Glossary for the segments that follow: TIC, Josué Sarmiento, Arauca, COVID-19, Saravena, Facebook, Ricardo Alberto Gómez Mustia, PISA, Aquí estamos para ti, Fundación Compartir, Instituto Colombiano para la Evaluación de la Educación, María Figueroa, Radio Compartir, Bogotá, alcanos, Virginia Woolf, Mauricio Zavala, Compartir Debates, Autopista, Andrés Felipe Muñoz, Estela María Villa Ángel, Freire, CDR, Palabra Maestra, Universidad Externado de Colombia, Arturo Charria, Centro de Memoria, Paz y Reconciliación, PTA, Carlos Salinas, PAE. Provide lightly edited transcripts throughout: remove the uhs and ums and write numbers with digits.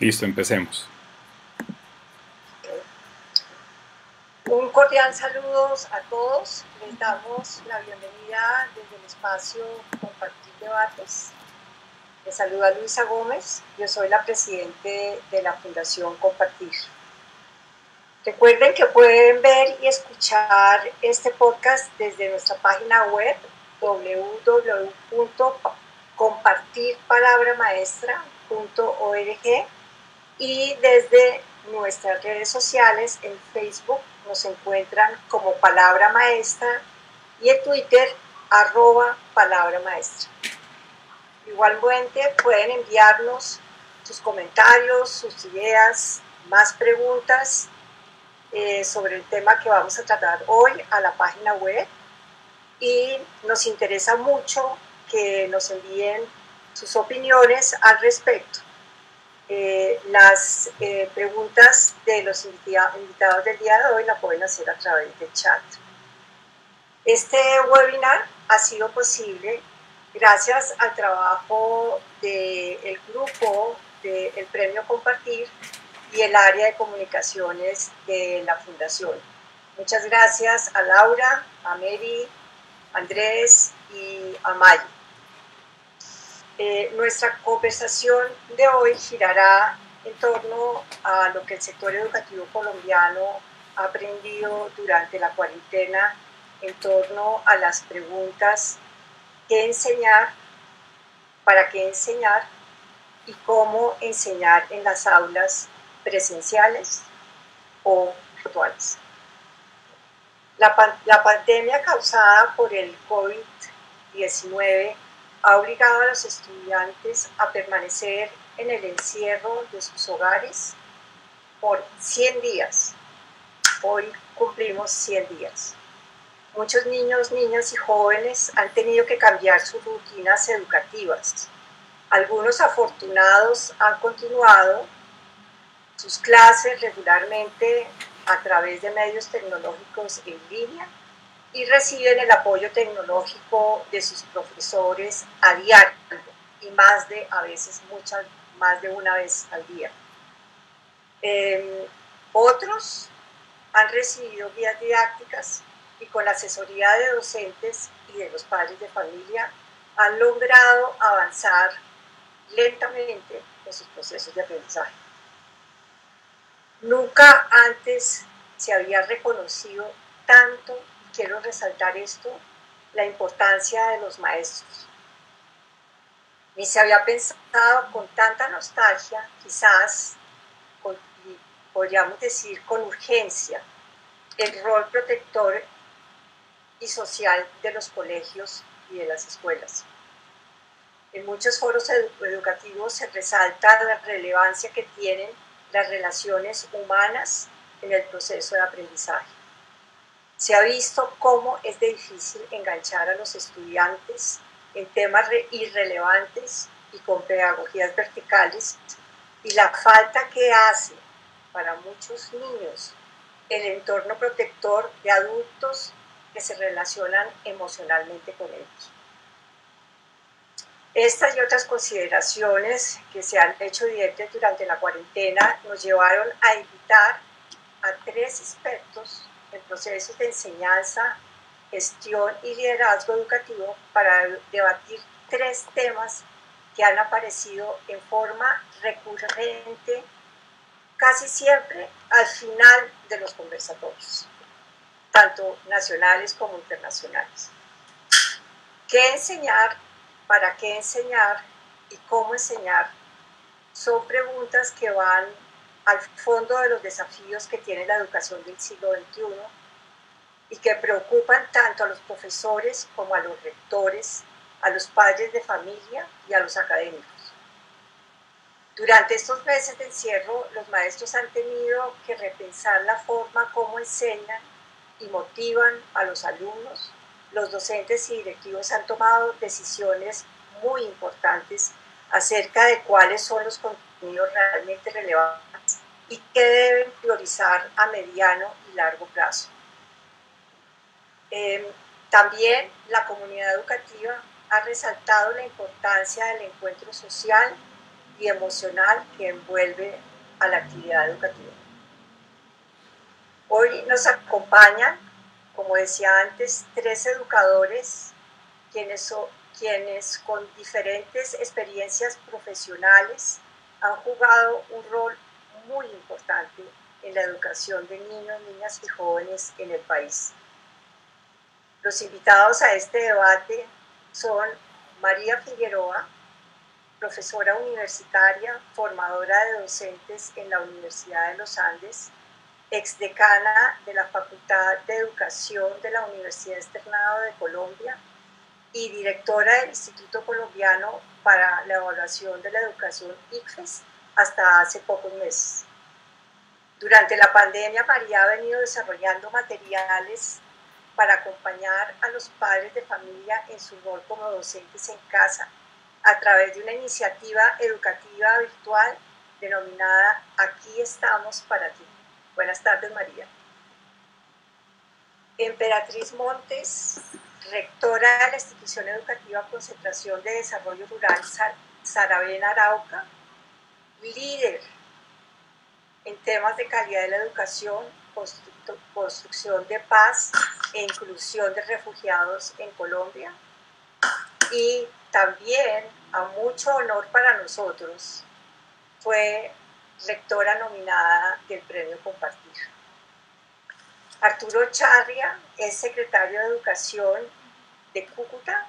Listo, empecemos. Un cordial saludo a todos. Les damos la bienvenida desde el espacio Compartir Debates. Les saluda Luisa Gómez. Yo soy la presidente de la Fundación Compartir. Recuerden que pueden ver y escuchar este podcast desde nuestra página web www.compartirpalabramaestra.org y desde nuestras redes sociales en Facebook nos encuentran como Palabra Maestra y en Twitter @Palabra Maestra. Igualmente pueden enviarnos sus comentarios, sus ideas, más preguntas sobre el tema que vamos a tratar hoy a la página web, y nos interesa mucho que nos envíen sus opiniones al respecto. Las preguntas de los invitados del día de hoy la pueden hacer a través de chat. Este webinar ha sido posible gracias al trabajo del grupo del Premio Compartir y el área de comunicaciones de la Fundación. Muchas gracias a Laura, a Mary, Andrés y a Mayo. Nuestra conversación de hoy girará en torno a lo que el sector educativo colombiano ha aprendido durante la cuarentena en torno a las preguntas ¿qué enseñar?, ¿para qué enseñar? Y ¿cómo enseñar en las aulas presenciales o virtuales? La pandemia causada por el COVID-19 ha obligado a los estudiantes a permanecer en el encierro de sus hogares por 100 días. Hoy cumplimos 100 días. Muchos niños, niñas y jóvenes han tenido que cambiar sus rutinas educativas. Algunos afortunados han continuado sus clases regularmente a través de medios tecnológicos en línea y reciben el apoyo tecnológico de sus profesores a diario y más de una vez al día. Otros han recibido guías didácticas y con la asesoría de docentes y de los padres de familia han logrado avanzar lentamente en sus procesos de aprendizaje. Nunca antes se había reconocido tanto, quiero resaltar esto, la importancia de los maestros. Ni se había pensado con tanta nostalgia, quizás, podríamos decir con urgencia, el rol protector y social de los colegios y de las escuelas. En muchos foros educativos se resalta la relevancia que tienen las relaciones humanas en el proceso de aprendizaje. Se ha visto cómo es de difícil enganchar a los estudiantes en temas irrelevantes y con pedagogías verticales, y la falta que hace para muchos niños el entorno protector de adultos que se relacionan emocionalmente con ellos. Estas y otras consideraciones que se han hecho evidentes durante la cuarentena nos llevaron a invitar a tres expertos en procesos de enseñanza, gestión y liderazgo educativo para debatir tres temas que han aparecido en forma recurrente casi siempre al final de los conversatorios, tanto nacionales como internacionales. ¿Qué enseñar? ¿Para qué enseñar? ¿Y cómo enseñar? Son preguntas que van al fondo de los desafíos que tiene la educación del siglo XXI y que preocupan tanto a los profesores como a los rectores, a los padres de familia y a los académicos. Durante estos meses de encierro, los maestros han tenido que repensar la forma como enseñan y motivan a los alumnos. Los docentes y directivos han tomado decisiones muy importantes acerca de cuáles son los contenidos realmente relevantes y qué deben priorizar a mediano y largo plazo. También la comunidad educativa ha resaltado la importancia del encuentro social y emocional que envuelve a la actividad educativa. Hoy nos acompañan, como decía antes, 3 educadores, quienes con diferentes experiencias profesionales han jugado un rol muy importante en la educación de niños, niñas y jóvenes en el país. Los invitados a este debate son María Figueroa, profesora universitaria, formadora de docentes en la Universidad de Los Andes, exdecana de la Facultad de Educación de la Universidad Externado de Colombia y directora del Instituto Colombiano para la Evaluación de la Educación ICFES hasta hace pocos meses. Durante la pandemia, María ha venido desarrollando materiales para acompañar a los padres de familia en su rol como docentes en casa a través de una iniciativa educativa virtual denominada Aquí estamos para ti. Buenas tardes, María. Emperatriz Montes, rectora de la institución educativa Concentración de Desarrollo Rural Saravena Arauca, líder en temas de calidad de la educación, construcción de paz e inclusión de refugiados en Colombia. Y también, a mucho honor para nosotros, fue rectora nominada del Premio Compartir. Arturo Charria es secretario de Educación de Cúcuta,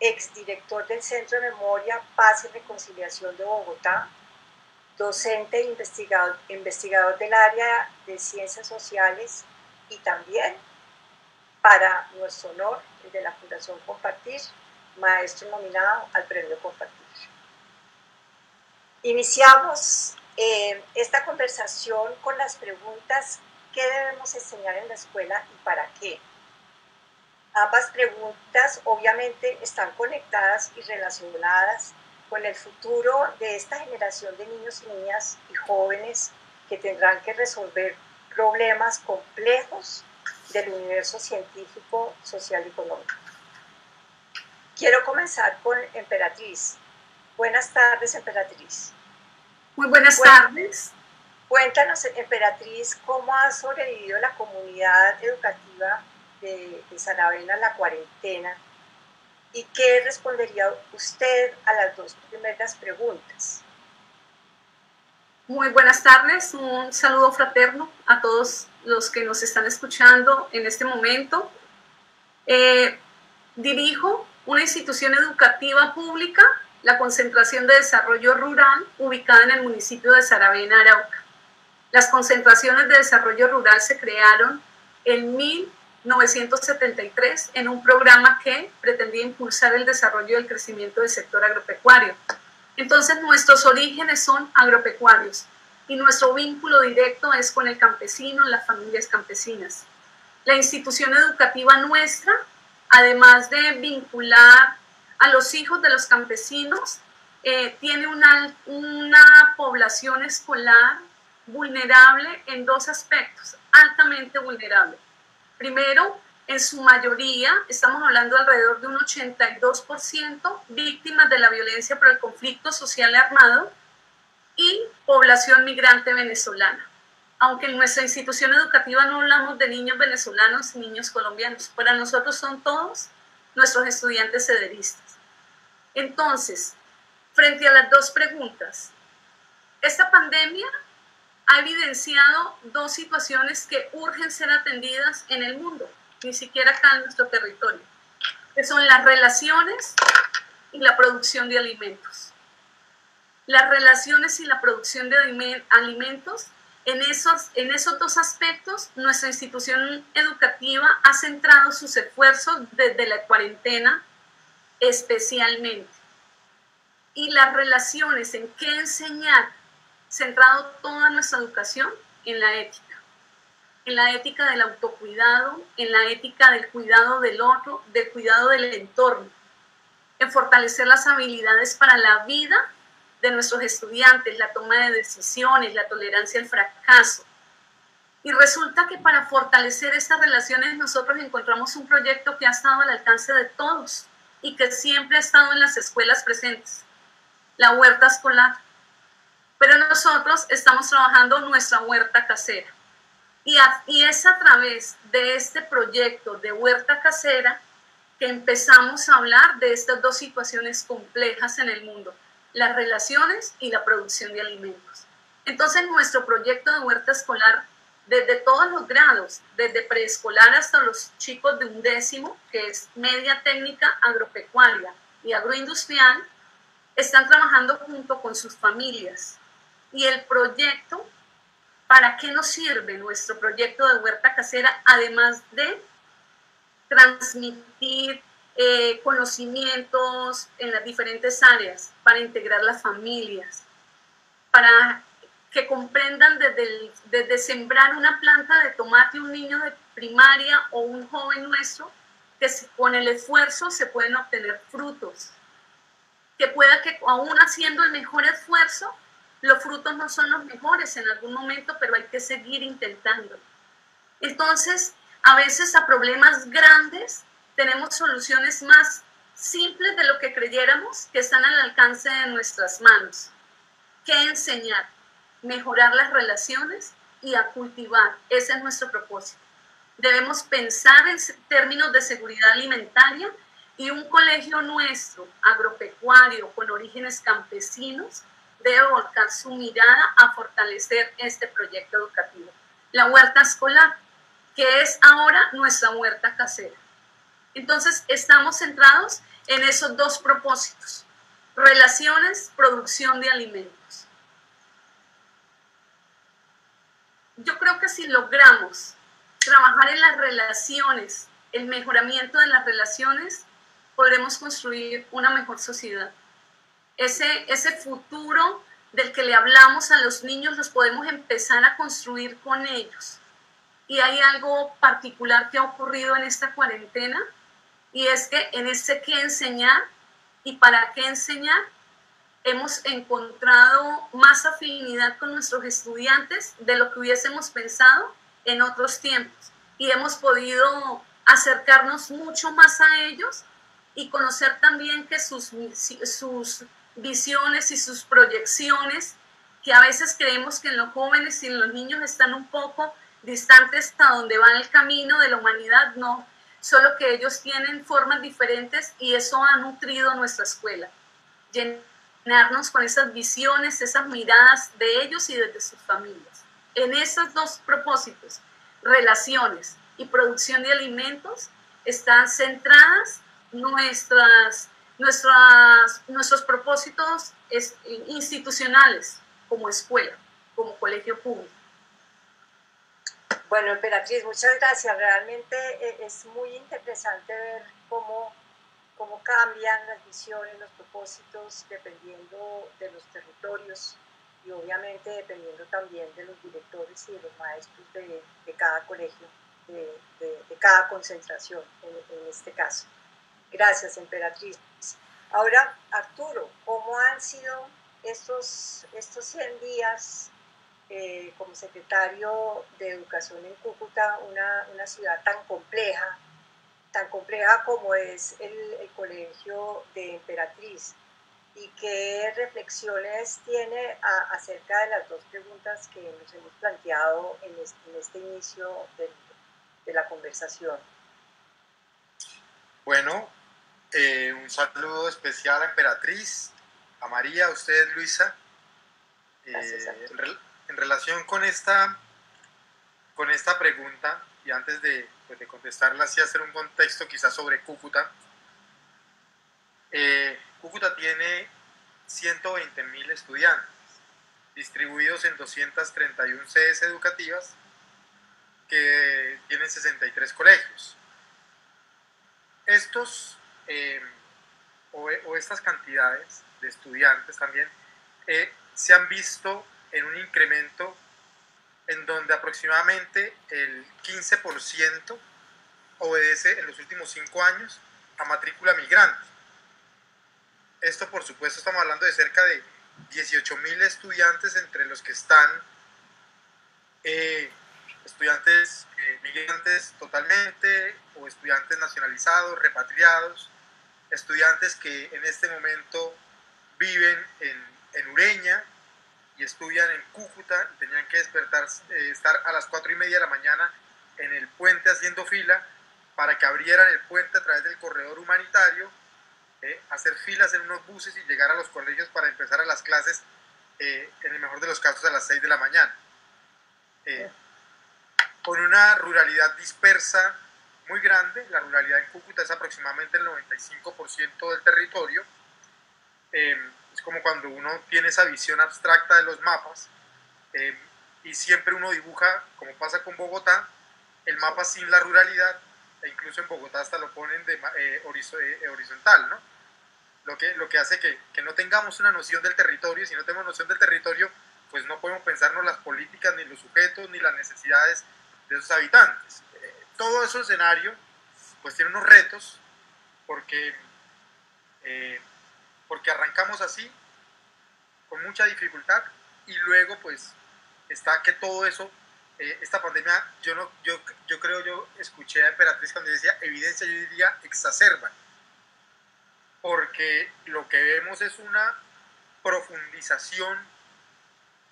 exdirector del Centro de Memoria, Paz y Reconciliación de Bogotá, docente e investigador del área de Ciencias Sociales y también, para nuestro honor, el de la Fundación Compartir, maestro nominado al Premio Compartir. Iniciamos esta conversación con las preguntas: ¿qué debemos enseñar en la escuela y para qué? Ambas preguntas obviamente están conectadas y relacionadas con el futuro de esta generación de niños y niñas y jóvenes que tendrán que resolver problemas complejos del universo científico, social y económico. Quiero comenzar con Emperatriz. Buenas tardes, Emperatriz. Muy buenas tardes. Cuéntanos, Emperatriz, ¿cómo ha sobrevivido la comunidad educativa de Saravena la cuarentena? ¿Y qué respondería usted a las dos primeras preguntas? Muy buenas tardes. Un saludo fraterno a todos los que nos están escuchando en este momento. Dirijo una institución educativa pública, la Concentración de Desarrollo Rural, ubicada en el municipio de Saravena, Arauca. Las concentraciones de desarrollo rural se crearon en 1973 en un programa que pretendía impulsar el desarrollo y el crecimiento del sector agropecuario. Entonces, nuestros orígenes son agropecuarios y nuestro vínculo directo es con el campesino, las familias campesinas. La institución educativa nuestra, además de vincular a los hijos de los campesinos, tiene una población escolar vulnerable en dos aspectos, altamente vulnerable. Primero, en su mayoría, estamos hablando alrededor de un 82% víctimas de la violencia por el conflicto social armado, y población migrante venezolana. Aunque en nuestra institución educativa no hablamos de niños venezolanos y niños colombianos, para nosotros son todos nuestros estudiantes cederistas. Entonces, frente a las dos preguntas, esta pandemia ha evidenciado dos situaciones que urgen ser atendidas en el mundo, ni siquiera acá en nuestro territorio, que son las relaciones y la producción de alimentos. Las relaciones y la producción de alimentos, en esos dos aspectos, nuestra institución educativa ha centrado sus esfuerzos desde la cuarentena especialmente. Y las relaciones, en qué enseñar, centrado toda nuestra educación en la ética del autocuidado, en la ética del cuidado del otro, del cuidado del entorno, en fortalecer las habilidades para la vida de nuestros estudiantes, la toma de decisiones, la tolerancia al fracaso. Y resulta que para fortalecer estas relaciones nosotros encontramos un proyecto que ha estado al alcance de todos y que siempre ha estado en las escuelas presentes. la huerta escolar. Pero nosotros estamos trabajando nuestra huerta casera. Y es a través de este proyecto de huerta casera que empezamos a hablar de estas dos situaciones complejas en el mundo, las relaciones y la producción de alimentos. Entonces, nuestro proyecto de huerta escolar, desde todos los grados, desde preescolar hasta los chicos de 11º, que es media técnica agropecuaria y agroindustrial, están trabajando junto con sus familias. Y el proyecto, ¿para qué nos sirve nuestro proyecto de huerta casera? Además de transmitir conocimientos en las diferentes áreas, para integrar las familias, para que comprendan desde sembrar una planta de tomate, un niño de primaria o un joven nuestro, que con el esfuerzo se pueden obtener frutos. Que pueda que aún haciendo el mejor esfuerzo, los frutos no son los mejores en algún momento, pero hay que seguir intentando. Entonces, a veces a problemas grandes tenemos soluciones más simples de lo que creyéramos, que están al alcance de nuestras manos. ¿Qué enseñar? Mejorar las relaciones y a cultivar. Ese es nuestro propósito. Debemos pensar en términos de seguridad alimentaria y un colegio nuestro, agropecuario, con orígenes campesinos, debe volcar su mirada a fortalecer este proyecto educativo. La huerta escolar, que es ahora nuestra huerta casera. Entonces, estamos centrados en esos dos propósitos: relaciones, producción de alimentos. Yo creo que si logramos trabajar en las relaciones, el mejoramiento de las relaciones, podremos construir una mejor sociedad. Ese futuro del que le hablamos a los niños, los podemos empezar a construir con ellos. Y hay algo particular que ha ocurrido en esta cuarentena, y es que en este qué enseñar y para qué enseñar, hemos encontrado más afinidad con nuestros estudiantes de lo que hubiésemos pensado en otros tiempos. Y hemos podido acercarnos mucho más a ellos y conocer también que sus visiones y sus proyecciones, que a veces creemos que en los jóvenes y en los niños están un poco distantes hasta donde va el camino de la humanidad, no, solo que ellos tienen formas diferentes y eso ha nutrido nuestra escuela. Llenarnos con esas visiones, esas miradas de ellos y desde sus familias. En esos dos propósitos, relaciones y producción de alimentos, están centradas nuestros propósitos institucionales como escuela, como colegio público. Bueno, Emperatriz, muchas gracias. Realmente es muy interesante ver cómo cambian las visiones, los propósitos, dependiendo de los territorios y obviamente dependiendo también de los directores y de los maestros de cada colegio, de cada concentración en este caso. Gracias, Emperatriz. Ahora, Arturo, ¿cómo han sido estos 100 días como secretario de Educación en Cúcuta, una ciudad tan compleja como es el colegio de Emperatriz? ¿Y qué reflexiones tiene acerca de las dos preguntas que nos hemos planteado en este inicio de la conversación? Bueno, un saludo especial a Emperatriz, a María, a usted, Luisa. Gracias, en relación con esta pregunta, y antes de contestarla, sí hacer un contexto quizás sobre Cúcuta. Cúcuta tiene 120.000 estudiantes, distribuidos en 231 sedes educativas, que tienen 63 colegios. Estas cantidades de estudiantes también se han visto en un incremento en donde aproximadamente el 15% obedece en los últimos 5 años a matrícula migrante. Esto, por supuesto, estamos hablando de cerca de 18.000 estudiantes, entre los que están estudiantes migrantes totalmente o estudiantes nacionalizados, repatriados, estudiantes que en este momento viven en Ureña y estudian en Cúcuta, tenían que estar a las 4:30 de la mañana en el puente haciendo fila para que abrieran el puente a través del corredor humanitario, hacer filas en unos buses y llegar a los colegios para empezar a las clases, en el mejor de los casos a las 6 de la mañana. Con una ruralidad dispersa muy grande, la ruralidad en Cúcuta es aproximadamente el 95% del territorio. Es como cuando uno tiene esa visión abstracta de los mapas, y siempre uno dibuja, como pasa con Bogotá, el mapa sin la ruralidad, e incluso en Bogotá hasta lo ponen de horizontal, ¿no? Lo que hace que no tengamos una noción del territorio. Si no tenemos noción del territorio, pues no podemos pensarnos las políticas, ni los sujetos, ni las necesidades de sus habitantes. Todo ese escenario pues tiene unos retos, porque arrancamos así, con mucha dificultad, y luego pues está que todo eso, esta pandemia, yo escuché a Emperatriz cuando decía evidencia, yo diría exacerba, porque lo que vemos es una profundización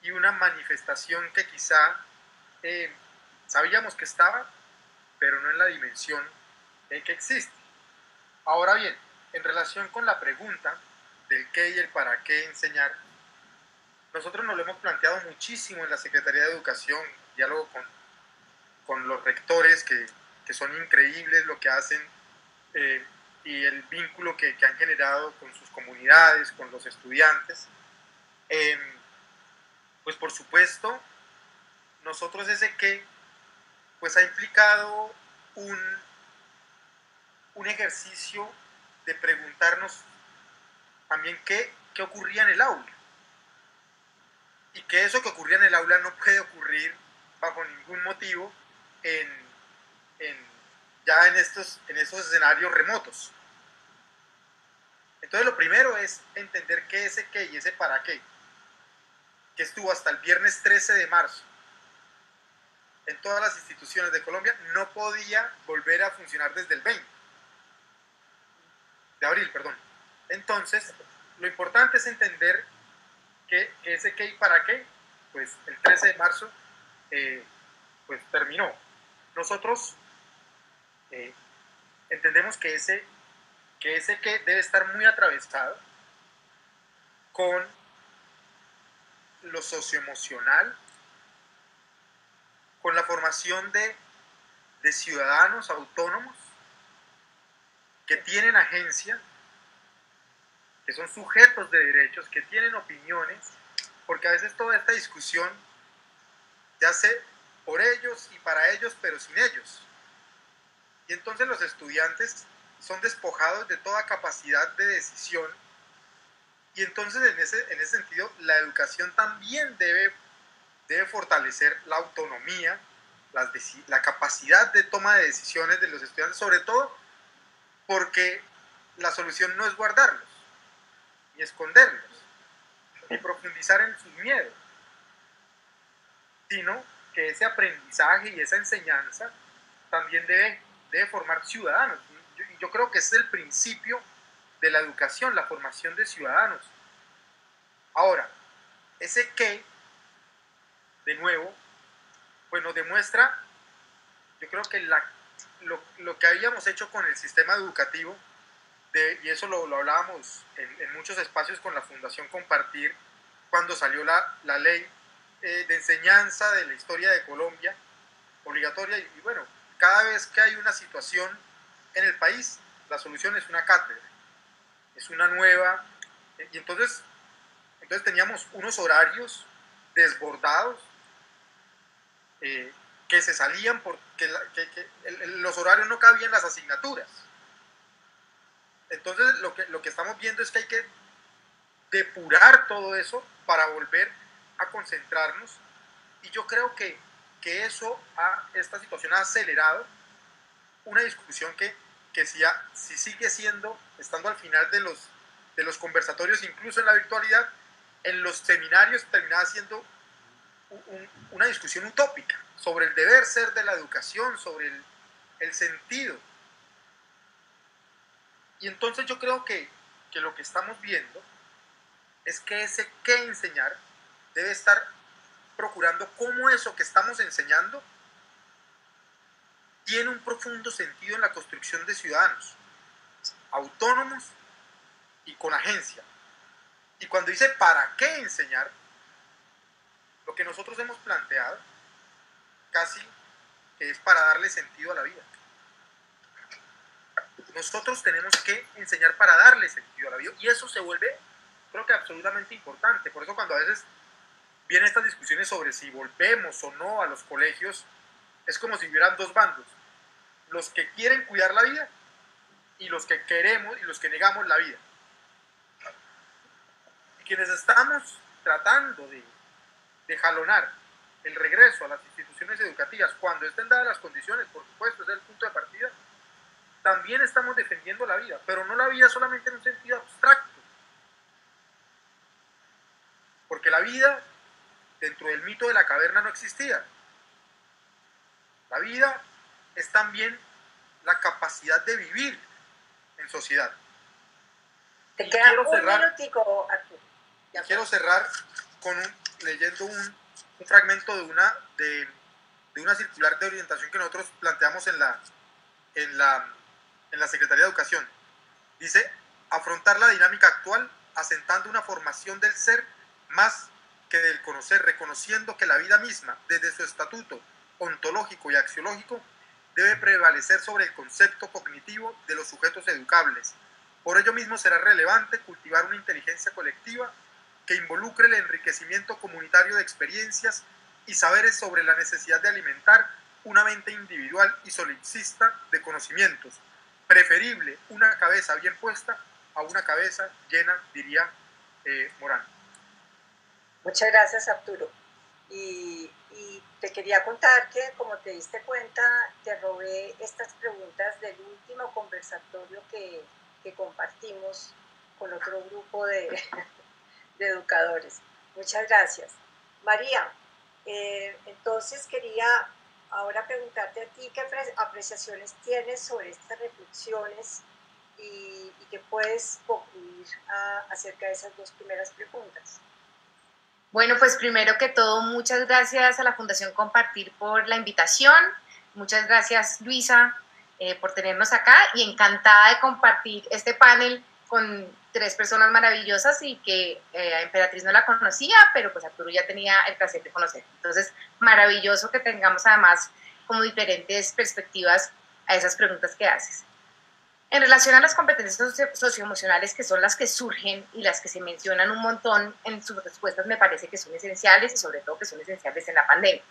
y una manifestación que quizá sabíamos que estaba, pero no en la dimensión que existe. Ahora bien, en relación con la pregunta del qué y el para qué enseñar, nosotros nos lo hemos planteado muchísimo en la Secretaría de Educación, diálogo con los rectores que son increíbles lo que hacen, y el vínculo que han generado con sus comunidades, con los estudiantes. Pues por supuesto, nosotros ese qué pues ha implicado un ejercicio de preguntarnos también qué ocurría en el aula, y que eso que ocurría en el aula no puede ocurrir bajo ningún motivo en estos escenarios remotos. Entonces lo primero es entender qué y ese para qué, que estuvo hasta el viernes 13 de marzo en todas las instituciones de Colombia, no podía volver a funcionar desde el 20 de abril, perdón. Entonces, lo importante es entender que ese qué y para qué, pues el 13 de marzo, pues terminó. Nosotros entendemos que ese qué debe estar muy atravesado con lo socioemocional, con la formación de ciudadanos autónomos que tienen agencia, que son sujetos de derechos, que tienen opiniones, porque a veces toda esta discusión se hace por ellos y para ellos, pero sin ellos. Y entonces los estudiantes son despojados de toda capacidad de decisión, y entonces en ese sentido la educación también debe fortalecer la autonomía, la capacidad de toma de decisiones de los estudiantes, sobre todo porque la solución no es guardarlos, ni esconderlos, ni profundizar en sus miedos, sino que ese aprendizaje y esa enseñanza también debe formar ciudadanos. Yo creo que ese es el principio de la educación, la formación de ciudadanos. Ahora, ese qué, de nuevo, pues nos demuestra, yo creo que lo que habíamos hecho con el sistema educativo, y eso lo hablábamos en muchos espacios con la Fundación Compartir, cuando salió la ley de enseñanza de la historia de Colombia, obligatoria, y bueno, cada vez que hay una situación en el país, la solución es una cátedra, es una nueva, y entonces teníamos unos horarios desbordados, que se salían porque los horarios no cabían las asignaturas. Entonces lo que estamos viendo es que hay que depurar todo eso para volver a concentrarnos, y yo creo que eso, esta situación ha acelerado una discusión que si sigue estando al final de los conversatorios, incluso en la virtualidad, en los seminarios terminaba siendo una discusión utópica sobre el deber ser de la educación, sobre el sentido. Y entonces yo creo que lo que estamos viendo es que ese qué enseñar debe estar procurando cómo eso que estamos enseñando tiene un profundo sentido en la construcción de ciudadanos autónomos y con agencia. Y cuando dice para qué enseñar, lo que nosotros hemos planteado casi es para darle sentido a la vida. Nosotros tenemos que enseñar para darle sentido a la vida, y eso se vuelve, creo que absolutamente importante. Por eso cuando a veces vienen estas discusiones sobre si volvemos o no a los colegios, es como si hubieran dos bandos: los que quieren cuidar la vida y los que queremos y los que negamos la vida. Y quienes estamos tratando de jalonar el regreso a las instituciones educativas, cuando estén dadas las condiciones, por supuesto, es el punto de partida, también estamos defendiendo la vida, pero no la vida solamente en un sentido abstracto. Porque la vida dentro del mito de la caverna no existía. La vida es también la capacidad de vivir en sociedad. Te queda un minutico, Arturo. Quiero cerrar con leyendo un fragmento de una circular de orientación que nosotros planteamos en la Secretaría de Educación. Dice: afrontar la dinámica actual asentando una formación del ser más que del conocer, reconociendo que la vida misma, desde su estatuto ontológico y axiológico, debe prevalecer sobre el concepto cognitivo de los sujetos educables. Por ello mismo será relevante cultivar una inteligencia colectiva que involucre el enriquecimiento comunitario de experiencias y saberes sobre la necesidad de alimentar una mente individual y solipsista de conocimientos, preferible una cabeza bien puesta a una cabeza llena, diría Morán. Muchas gracias, Arturo. Y te quería contar que, como te diste cuenta, te robé estas preguntas del último conversatorio que compartimos con otro grupo de educadores. Muchas gracias. María, entonces quería ahora preguntarte a ti qué apreciaciones tienes sobre estas reflexiones y qué puedes concluir acerca de esas dos primeras preguntas. Bueno, pues primero que todo, muchas gracias a la Fundación Compartir por la invitación. Muchas gracias, Luisa, por tenernos acá, y encantada de compartir este panel con tres personas maravillosas y que a Emperatriz no la conocía, pero pues Arturo ya tenía el placer de conocer. Entonces, maravilloso que tengamos además como diferentes perspectivas a esas preguntas que haces. En relación a las competencias socioemocionales, que son las que surgen y las que se mencionan un montón en sus respuestas, me parece que son esenciales, y sobre todo que son esenciales en la pandemia.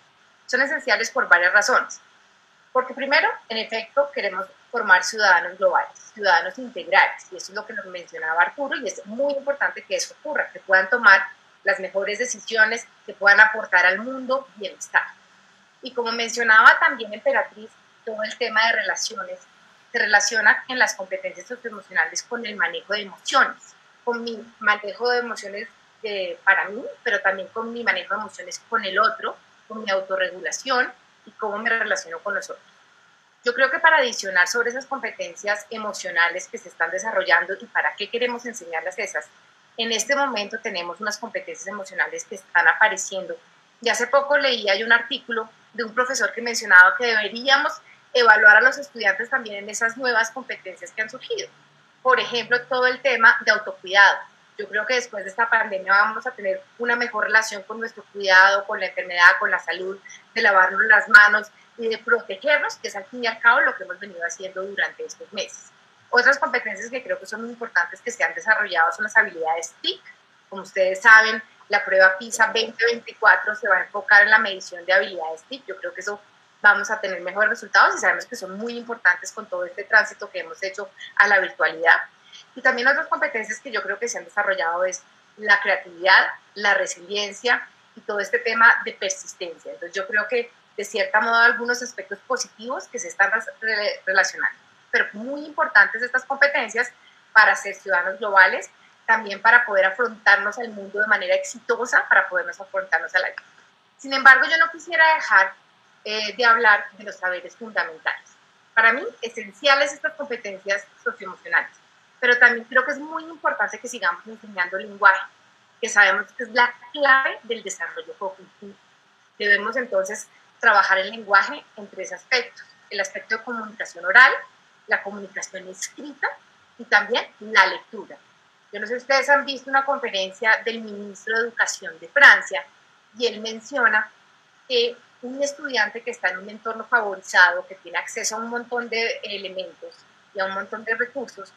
Son esenciales por varias razones. Porque primero, en efecto, queremos formar ciudadanos globales, ciudadanos integrales, y eso es lo que nos mencionaba Arturo, y es muy importante que eso ocurra, que puedan tomar las mejores decisiones, que puedan aportar al mundo bienestar. Y como mencionaba también Emperatriz, todo el tema de relaciones se relaciona en las competencias socioemocionales con el manejo de emociones, con mi manejo de emociones para mí, pero también con mi manejo de emociones con el otro, con mi autorregulación y cómo me relaciono con los otros. Yo creo que para adicionar sobre esas competencias emocionales que se están desarrollando y para qué queremos enseñarlas esas, en este momento tenemos unas competencias emocionales que están apareciendo. Y hace poco leía yo un artículo de un profesor que mencionaba que deberíamos evaluar a los estudiantes también en esas nuevas competencias que han surgido. Por ejemplo, todo el tema de autocuidado. Yo creo que después de esta pandemia vamos a tener una mejor relación con nuestro cuidado, con la enfermedad, con la salud, de lavarnos las manos y de protegernos, que es al fin y al cabo lo que hemos venido haciendo durante estos meses. Otras competencias que creo que son muy importantes que se han desarrollado son las habilidades TIC. Como ustedes saben, la prueba PISA 2024 se va a enfocar en la medición de habilidades TIC. Yo creo que eso vamos a tener mejores resultados y sabemos que son muy importantes con todo este tránsito que hemos hecho a la virtualidad. Y también otras competencias que yo creo que se han desarrollado es la creatividad, la resiliencia y todo este tema de persistencia. Entonces yo creo que de cierta modo algunos aspectos positivos que se están relacionando, pero muy importantes estas competencias para ser ciudadanos globales, también para poder afrontarnos al mundo de manera exitosa, para podernos afrontarnos a la vida. Sin embargo, yo no quisiera dejar de hablar de los saberes fundamentales. Para mí, esenciales estas competencias socioemocionales, pero también creo que es muy importante que sigamos enseñando lenguaje, que sabemos que es la clave del desarrollo cognitivo. Debemos entonces trabajar el lenguaje en tres aspectos: el aspecto de comunicación oral, la comunicación escrita y también la lectura. Yo no sé si ustedes han visto una conferencia del ministro de Educación de Francia, y él menciona que un estudiante que está en un entorno favorizado, que tiene acceso a un montón de elementos y a un montón de recursos,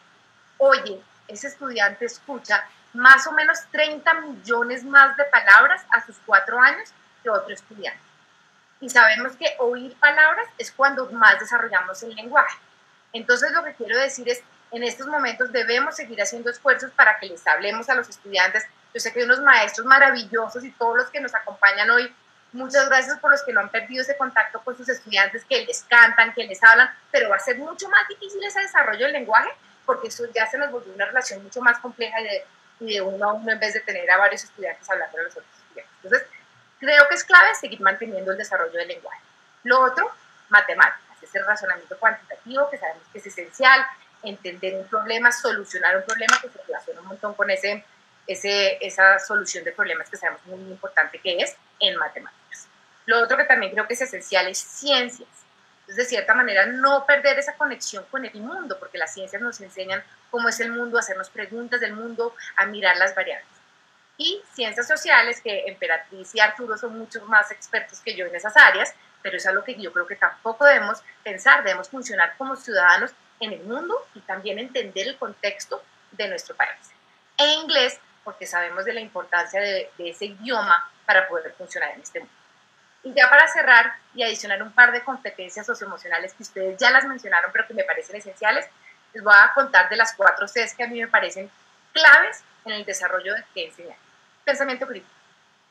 oye, ese estudiante escucha más o menos 30 millones más de palabras a sus 4 años que otro estudiante. Y sabemos que oír palabras es cuando más desarrollamos el lenguaje. Entonces lo que quiero decir es, en estos momentos debemos seguir haciendo esfuerzos para que les hablemos a los estudiantes. Yo sé que hay unos maestros maravillosos y todos los que nos acompañan hoy, muchas gracias por los que no han perdido ese contacto con sus estudiantes, que les cantan, que les hablan, pero va a ser mucho más difícil ese desarrollo del lenguaje, porque eso ya se nos volvió una relación mucho más compleja y de uno a uno en vez de tener a varios estudiantes hablando a los otros estudiantes. Entonces, creo que es clave seguir manteniendo el desarrollo del lenguaje. Lo otro, matemáticas, es el razonamiento cuantitativo, que sabemos que es esencial, entender un problema, solucionar un problema que se relaciona un montón con esa solución de problemas que sabemos muy importante que es en matemáticas. Lo otro que también creo que es esencial es ciencias. Entonces, de cierta manera, no perder esa conexión con el mundo, porque las ciencias nos enseñan cómo es el mundo, a hacernos preguntas del mundo, a mirar las variables. Y ciencias sociales, que Emperatriz y Arturo son muchos más expertos que yo en esas áreas, pero eso es algo que yo creo que tampoco debemos pensar, debemos funcionar como ciudadanos en el mundo y también entender el contexto de nuestro país. E inglés, porque sabemos de la importancia de ese idioma para poder funcionar en este mundo. Y ya para cerrar y adicionar un par de competencias socioemocionales que ustedes ya las mencionaron, pero que me parecen esenciales, les voy a contar de las 4 Cs que a mí me parecen claves en el desarrollo de qué enseñar. Pensamiento crítico.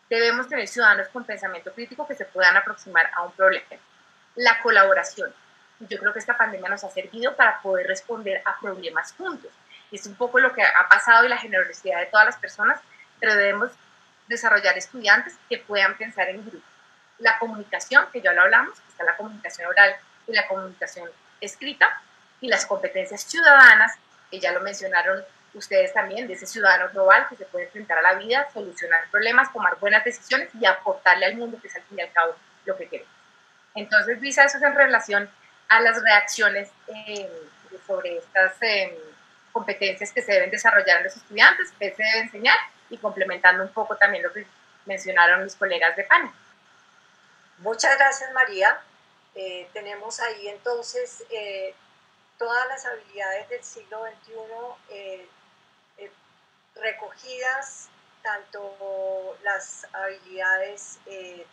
Debemos tener ciudadanos con pensamiento crítico que se puedan aproximar a un problema. La colaboración. Yo creo que esta pandemia nos ha servido para poder responder a problemas juntos. Es un poco lo que ha pasado y la generosidad de todas las personas, pero debemos desarrollar estudiantes que puedan pensar en grupo. La comunicación, que ya lo hablamos, está la comunicación oral y la comunicación escrita, y las competencias ciudadanas, que ya lo mencionaron ustedes también, de ese ciudadano global que se puede enfrentar a la vida, solucionar problemas, tomar buenas decisiones y aportarle al mundo, que es al fin y al cabo lo que queremos. Entonces, Luisa, eso es en relación a las reacciones sobre estas competencias que se deben desarrollar en los estudiantes, que se debe enseñar, y complementando un poco también lo que mencionaron mis colegas de panel. Muchas gracias, María. Tenemos ahí entonces todas las habilidades del siglo XXI recogidas, tanto las habilidades que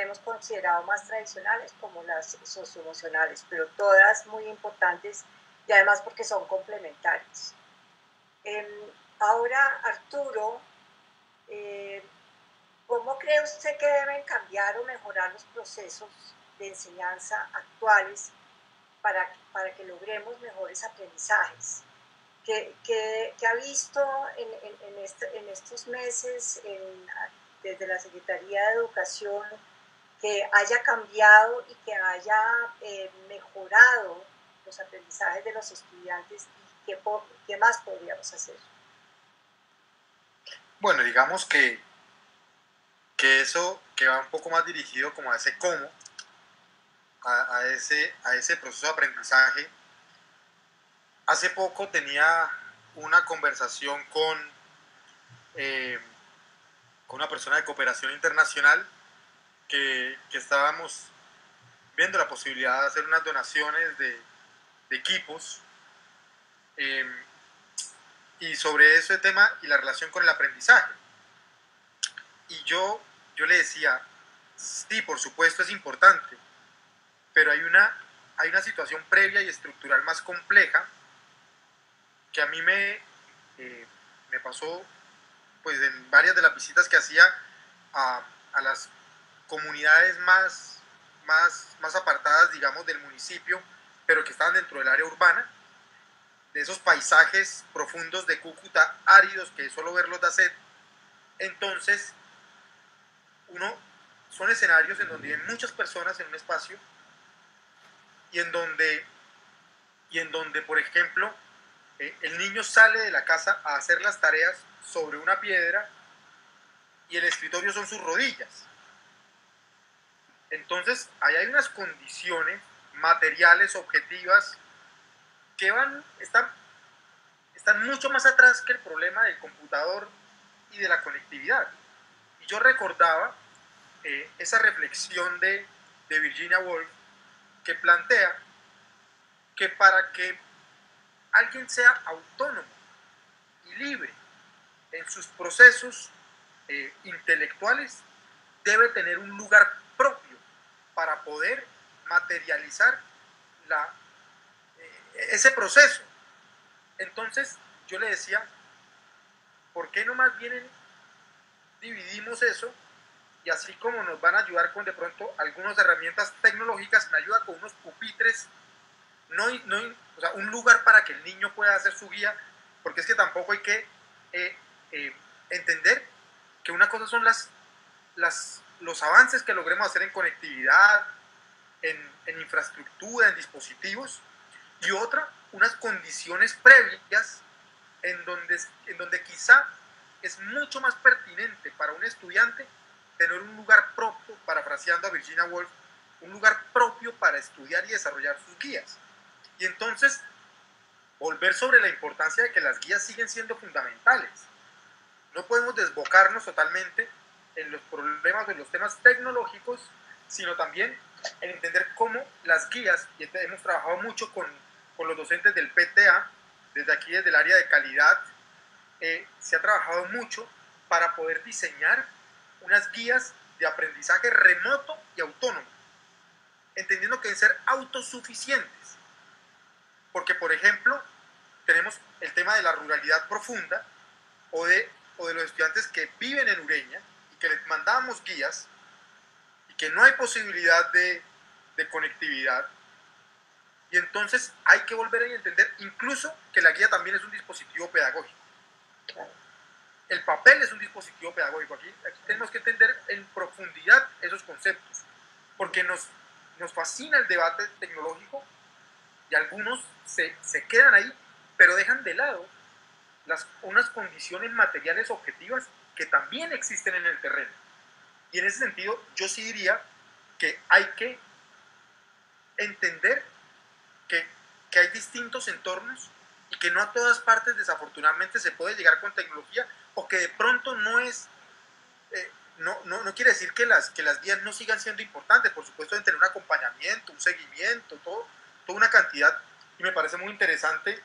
hemos considerado más tradicionales como las socioemocionales, pero todas muy importantes y además porque son complementarias. Ahora, Arturo, ¿cómo cree usted que deben cambiar o mejorar los procesos de enseñanza actuales para que logremos mejores aprendizajes? ¿Qué ha visto en estos meses desde la Secretaría de Educación que haya cambiado y que haya mejorado los aprendizajes de los estudiantes? ¿Y qué más podríamos hacer? Bueno, digamos que eso que va un poco más dirigido como a ese cómo, a ese proceso de aprendizaje. Hace poco tenía una conversación con una persona de cooperación internacional que estábamos viendo la posibilidad de hacer unas donaciones de equipos y sobre ese tema y la relación con el aprendizaje. Y yo le decía, sí, por supuesto es importante, pero hay una situación previa y estructural más compleja que a mí me pasó pues, en varias de las visitas que hacía a las comunidades más apartadas, digamos, del municipio, pero que estaban dentro del área urbana, de esos paisajes profundos de Cúcuta, áridos, que solo verlos da sed. Entonces, son escenarios en donde hay muchas personas en un espacio y en donde por ejemplo, el niño sale de la casa a hacer las tareas sobre una piedra y el escritorio son sus rodillas. Entonces, ahí hay unas condiciones materiales, objetivas, que están mucho más atrás que el problema del computador y de la conectividad. Y yo recordaba esa reflexión de Virginia Woolf, que plantea que para que alguien sea autónomo y libre en sus procesos intelectuales, debe tener un lugar propio para poder materializar ese proceso. Entonces yo le decía, ¿por qué no más bien dividimos eso? Y así como nos van a ayudar con de pronto algunas herramientas tecnológicas, me ayuda con unos pupitres, o sea, un lugar para que el niño pueda hacer su guía, porque es que tampoco hay que entender que una cosa son los avances que logremos hacer en conectividad, en infraestructura, en dispositivos, y otra, unas condiciones previas en donde quizá es mucho más pertinente para un estudiante tener un lugar propio, parafraseando a Virginia Woolf, un lugar propio para estudiar y desarrollar sus guías. Y entonces, volver sobre la importancia de que las guías siguen siendo fundamentales. No podemos desbocarnos totalmente en los problemas de los temas tecnológicos, sino también en entender cómo las guías, y hemos trabajado mucho con los docentes del PTA, desde aquí, desde el área de calidad, se ha trabajado mucho para poder diseñar unas guías de aprendizaje remoto y autónomo, entendiendo que deben ser autosuficientes, porque por ejemplo tenemos el tema de la ruralidad profunda o de los estudiantes que viven en Ureña y que les mandamos guías y que no hay posibilidad de conectividad, y entonces hay que volver a entender incluso que la guía también es un dispositivo pedagógico. El papel es un dispositivo pedagógico. Aquí tenemos que entender en profundidad esos conceptos, porque nos fascina el debate tecnológico y algunos se quedan ahí, pero dejan de lado unas condiciones materiales objetivas que también existen en el terreno. Y en ese sentido, yo sí diría que hay que entender que hay distintos entornos y que no a todas partes, desafortunadamente, se puede llegar con tecnología, o que de pronto no quiere decir que las guías no sigan siendo importantes. Por supuesto, deben tener un acompañamiento, un seguimiento, toda una cantidad, y me parece muy interesante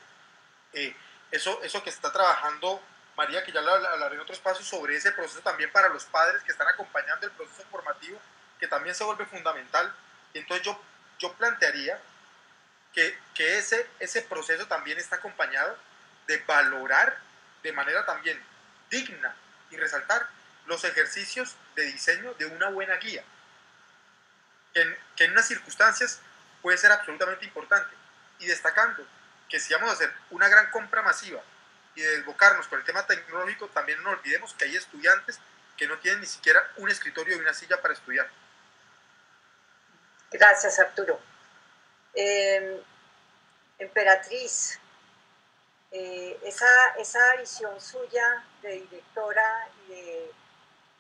eso que está trabajando María, que ya lo hablaré en otro espacio, sobre ese proceso también para los padres que están acompañando el proceso formativo, que también se vuelve fundamental. Entonces yo plantearía que ese proceso también está acompañado de valorar de manera también digna y resaltar los ejercicios de diseño de una buena guía, que en unas circunstancias puede ser absolutamente importante, y destacando que si vamos a hacer una gran compra masiva y desbocarnos con el tema tecnológico, también no olvidemos que hay estudiantes que no tienen ni siquiera un escritorio y una silla para estudiar. Gracias, Arturo. Emperatriz, esa visión suya de directora y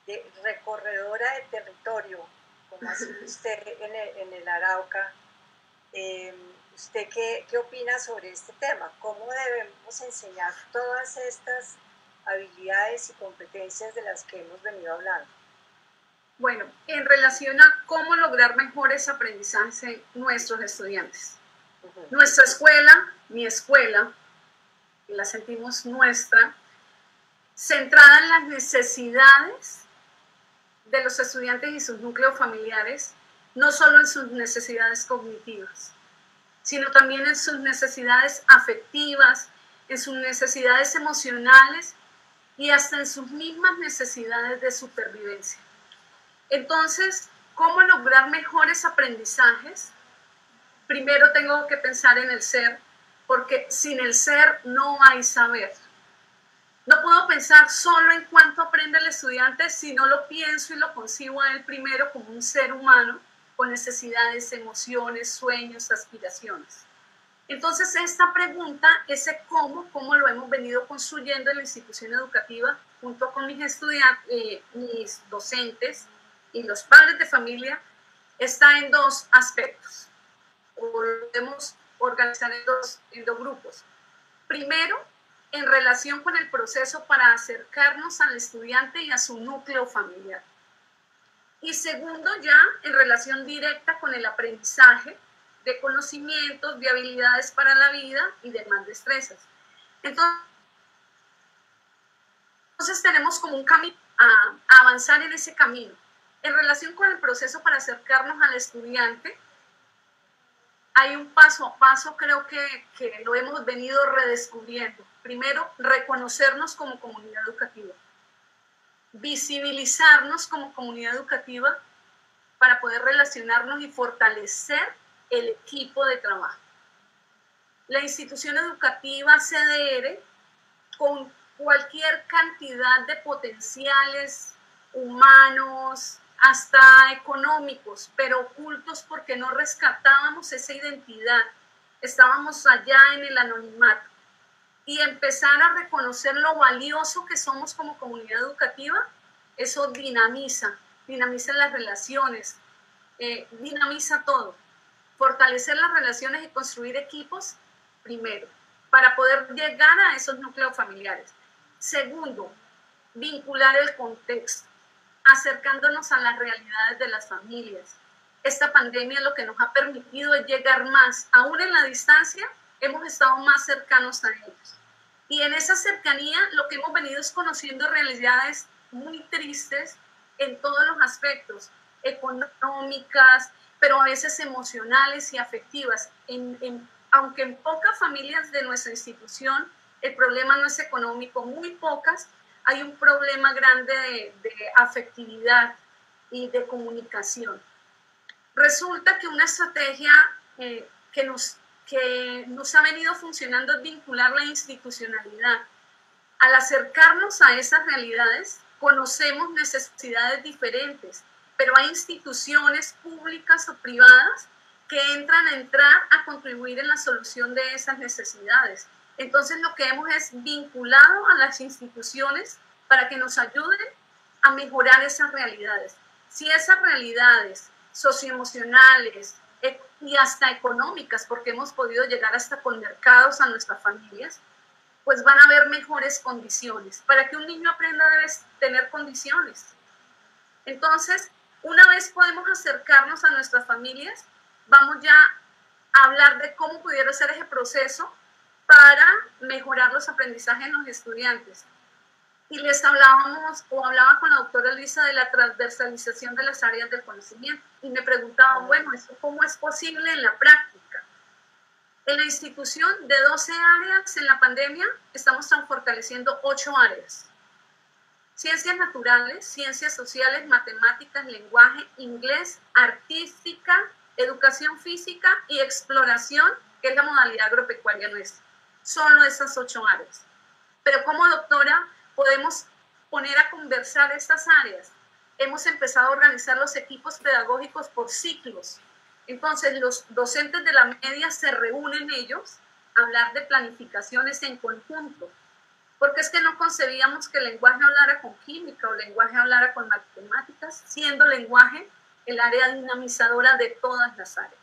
de recorredora de territorio, como ha sido usted en el Arauca, ¿usted qué opina sobre este tema? ¿Cómo debemos enseñar todas estas habilidades y competencias de las que hemos venido hablando? Bueno, en relación a cómo lograr mejores aprendizajes en nuestros estudiantes. Nuestra escuela, mi escuela, la sentimos nuestra, centrada en las necesidades de los estudiantes y sus núcleos familiares, no solo en sus necesidades cognitivas, sino también en sus necesidades afectivas, en sus necesidades emocionales y hasta en sus mismas necesidades de supervivencia. Entonces, ¿cómo lograr mejores aprendizajes? Primero tengo que pensar en el ser, porque sin el ser no hay saber. No puedo pensar solo en cuánto aprende el estudiante si no lo pienso y lo concibo a él primero como un ser humano con necesidades, emociones, sueños, aspiraciones. Entonces, esta pregunta, ese cómo lo hemos venido construyendo en la institución educativa, junto con mis docentes y los padres de familia, está en dos aspectos. Podemos organizar en dos grupos. Primero, en relación con el proceso para acercarnos al estudiante y a su núcleo familiar. Y segundo, ya en relación directa con el aprendizaje de conocimientos, de habilidades para la vida y demás destrezas. Entonces tenemos como un camino a avanzar en ese camino. En relación con el proceso para acercarnos al estudiante, hay un paso a paso, creo que lo hemos venido redescubriendo. Primero, reconocernos como comunidad educativa. Visibilizarnos como comunidad educativa para poder relacionarnos y fortalecer el equipo de trabajo. La institución educativa CDR, con cualquier cantidad de potenciales humanos, hasta económicos, pero ocultos porque no rescatábamos esa identidad, estábamos allá en el anonimato. Y empezar a reconocer lo valioso que somos como comunidad educativa, eso dinamiza las relaciones, dinamiza todo. Fortalecer las relaciones y construir equipos, primero, para poder llegar a esos núcleos familiares. Segundo, vincular el contexto, acercándonos a las realidades de las familias. Esta pandemia lo que nos ha permitido es llegar más, aún en la distancia, hemos estado más cercanos a ellos. Y en esa cercanía lo que hemos venido es conociendo realidades muy tristes en todos los aspectos, económicas, pero a veces emocionales y afectivas. Aunque en pocas familias de nuestra institución el problema no es económico, muy pocas, hay un problema grande de afectividad y de comunicación. Resulta que una estrategia que nos ha venido funcionando es vincular la institucionalidad. Al acercarnos a esas realidades, conocemos necesidades diferentes, pero hay instituciones públicas o privadas que entran a contribuir en la solución de esas necesidades. Entonces lo que hemos es vinculado a las instituciones para que nos ayuden a mejorar esas realidades. Si esas realidades socioemocionales y hasta económicas, porque hemos podido llegar hasta con mercados a nuestras familias, pues van a haber mejores condiciones. Para que un niño aprenda debe tener condiciones. Entonces, una vez podemos acercarnos a nuestras familias, vamos ya a hablar de cómo pudiera ser ese proceso para mejorar los aprendizajes en los estudiantes. Y les hablábamos, o hablaba con la doctora Luisa de la transversalización de las áreas del conocimiento. Y me preguntaba, bueno, ¿esto cómo es posible en la práctica? En la institución de 12 áreas en la pandemia, estamos fortaleciendo 8 áreas. Ciencias naturales, ciencias sociales, matemáticas, lenguaje, inglés, artística, educación física y exploración, que es la modalidad agropecuaria nuestra. Solo esas 8 áreas. Pero como doctora podemos poner a conversar estas áreas. Hemos empezado a organizar los equipos pedagógicos por ciclos. Entonces los docentes de la media se reúnen ellos a hablar de planificaciones en conjunto. Porque es que no concebíamos que el lenguaje hablara con química o el lenguaje hablara con matemáticas, siendo lenguaje el área dinamizadora de todas las áreas.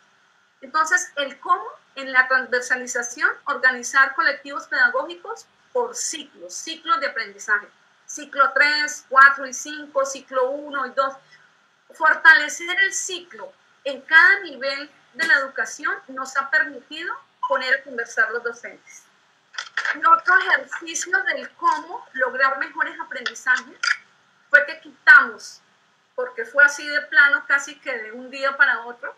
Entonces, el cómo en la transversalización, organizar colectivos pedagógicos por ciclos, ciclos de aprendizaje. Ciclo 3, 4 y 5, ciclo 1 y 2. Fortalecer el ciclo en cada nivel de la educación nos ha permitido poner a conversar los docentes. Y otro ejercicio del cómo lograr mejores aprendizajes fue que quitamos, porque fue así de plano, casi que de un día para otro,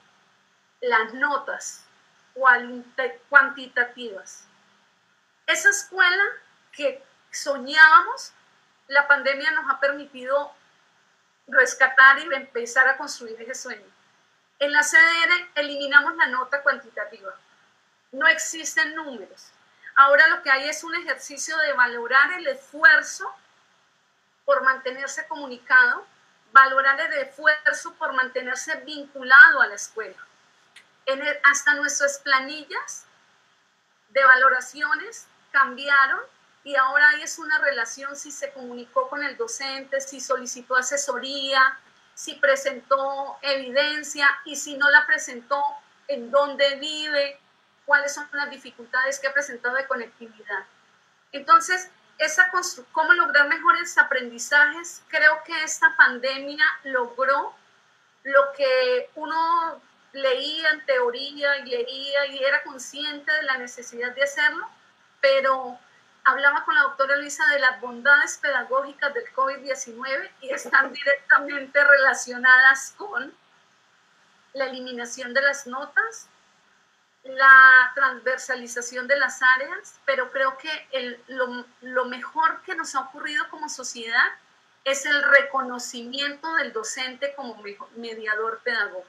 las notas cuantitativas. Esa escuela que soñábamos, la pandemia nos ha permitido rescatar y empezar a construir ese sueño. En la CDR eliminamos la nota cuantitativa. No existen números. Ahora lo que hay es un ejercicio de valorar el esfuerzo por mantenerse comunicado, valorar el esfuerzo por mantenerse vinculado a la escuela. Hasta nuestras planillas de valoraciones cambiaron y ahora es una relación si se comunicó con el docente, si solicitó asesoría, si presentó evidencia y si no la presentó, en dónde vive, cuáles son las dificultades que ha presentado de conectividad. Entonces, cómo lograr mejores aprendizajes, creo que esta pandemia logró lo que uno leía en teoría y leía y era consciente de la necesidad de hacerlo, pero hablaba con la doctora Luisa de las bondades pedagógicas del COVID-19 y están directamente relacionadas con la eliminación de las notas, la transversalización de las áreas, pero creo que lo mejor que nos ha ocurrido como sociedad es el reconocimiento del docente como mediador pedagógico.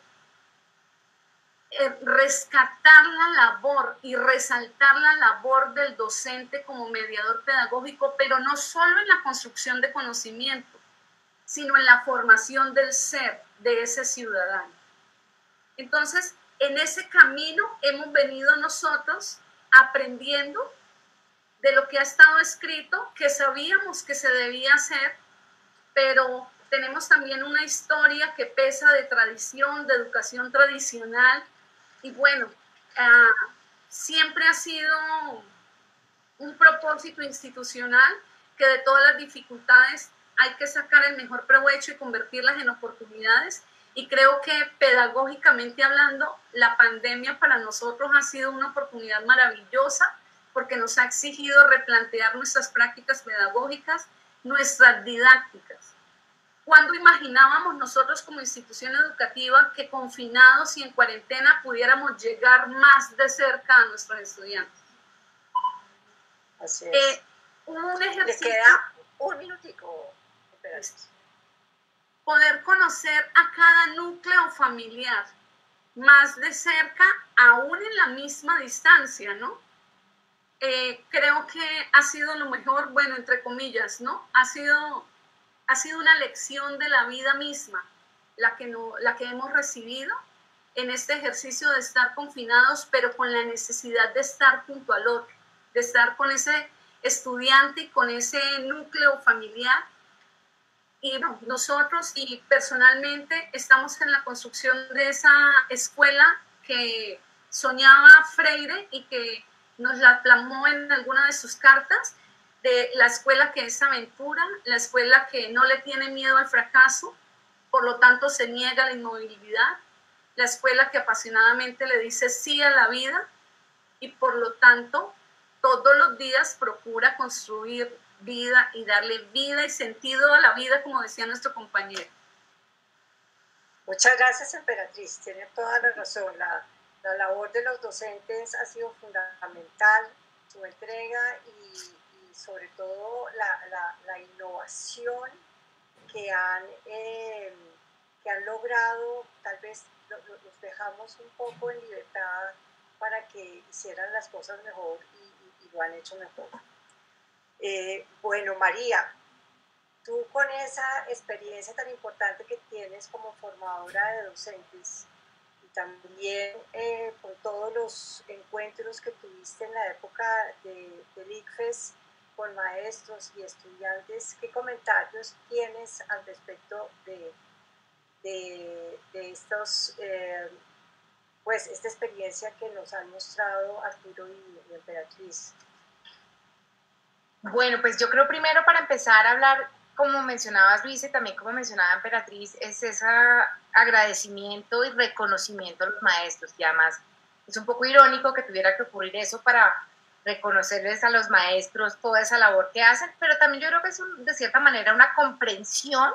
Rescatar la labor y resaltar la labor del docente como mediador pedagógico, pero no solo en la construcción de conocimiento, sino en la formación del ser de ese ciudadano. Entonces, en ese camino hemos venido nosotros aprendiendo de lo que ha estado escrito, que sabíamos que se debía hacer, pero tenemos también una historia que pesa de tradición, de educación tradicional, y bueno, siempre ha sido un propósito institucional que de todas las dificultades hay que sacar el mejor provecho y convertirlas en oportunidades. Y creo que pedagógicamente hablando, la pandemia para nosotros ha sido una oportunidad maravillosa porque nos ha exigido replantear nuestras prácticas pedagógicas, nuestras didácticas. ¿Cuándo imaginábamos nosotros como institución educativa que confinados y en cuarentena pudiéramos llegar más de cerca a nuestros estudiantes? Así es. Un ejercicio... Le queda un minutico. Espera. Poder conocer a cada núcleo familiar más de cerca, aún en la misma distancia, ¿no? Creo que ha sido lo mejor, bueno, entre comillas, ¿no? Ha sido una lección de la vida misma la que hemos recibido en este ejercicio de estar confinados, pero con la necesidad de estar junto al otro, de estar con ese estudiante y con ese núcleo familiar. Y nosotros y personalmente estamos en la construcción de esa escuela que soñaba Freire y que nos la plasmó en alguna de sus cartas, de la escuela que es aventura, la escuela que no le tiene miedo al fracaso, por lo tanto se niega la inmovilidad, la escuela que apasionadamente le dice sí a la vida y por lo tanto todos los días procura construir vida y darle vida y sentido a la vida, como decía nuestro compañero. Muchas gracias, Emperatriz. Tiene toda la razón. La labor de los docentes ha sido fundamental, su entrega y sobre todo la innovación que han logrado. Tal vez los dejamos un poco en libertad para que hicieran las cosas mejor y lo han hecho mejor. Bueno, María, tú con esa experiencia tan importante que tienes como formadora de docentes y también con todos los encuentros que tuviste en la época del ICFES con maestros y estudiantes, ¿qué comentarios tienes al respecto de estos, pues, esta experiencia que nos han mostrado Arturo y Emperatriz? Bueno, pues yo creo primero para empezar a hablar, como mencionabas Luisa y también como mencionaba Emperatriz, es ese agradecimiento y reconocimiento a los maestros. Y además es un poco irónico que tuviera que ocurrir eso para reconocerles a los maestros toda esa labor que hacen, pero también yo creo que es de cierta manera una comprensión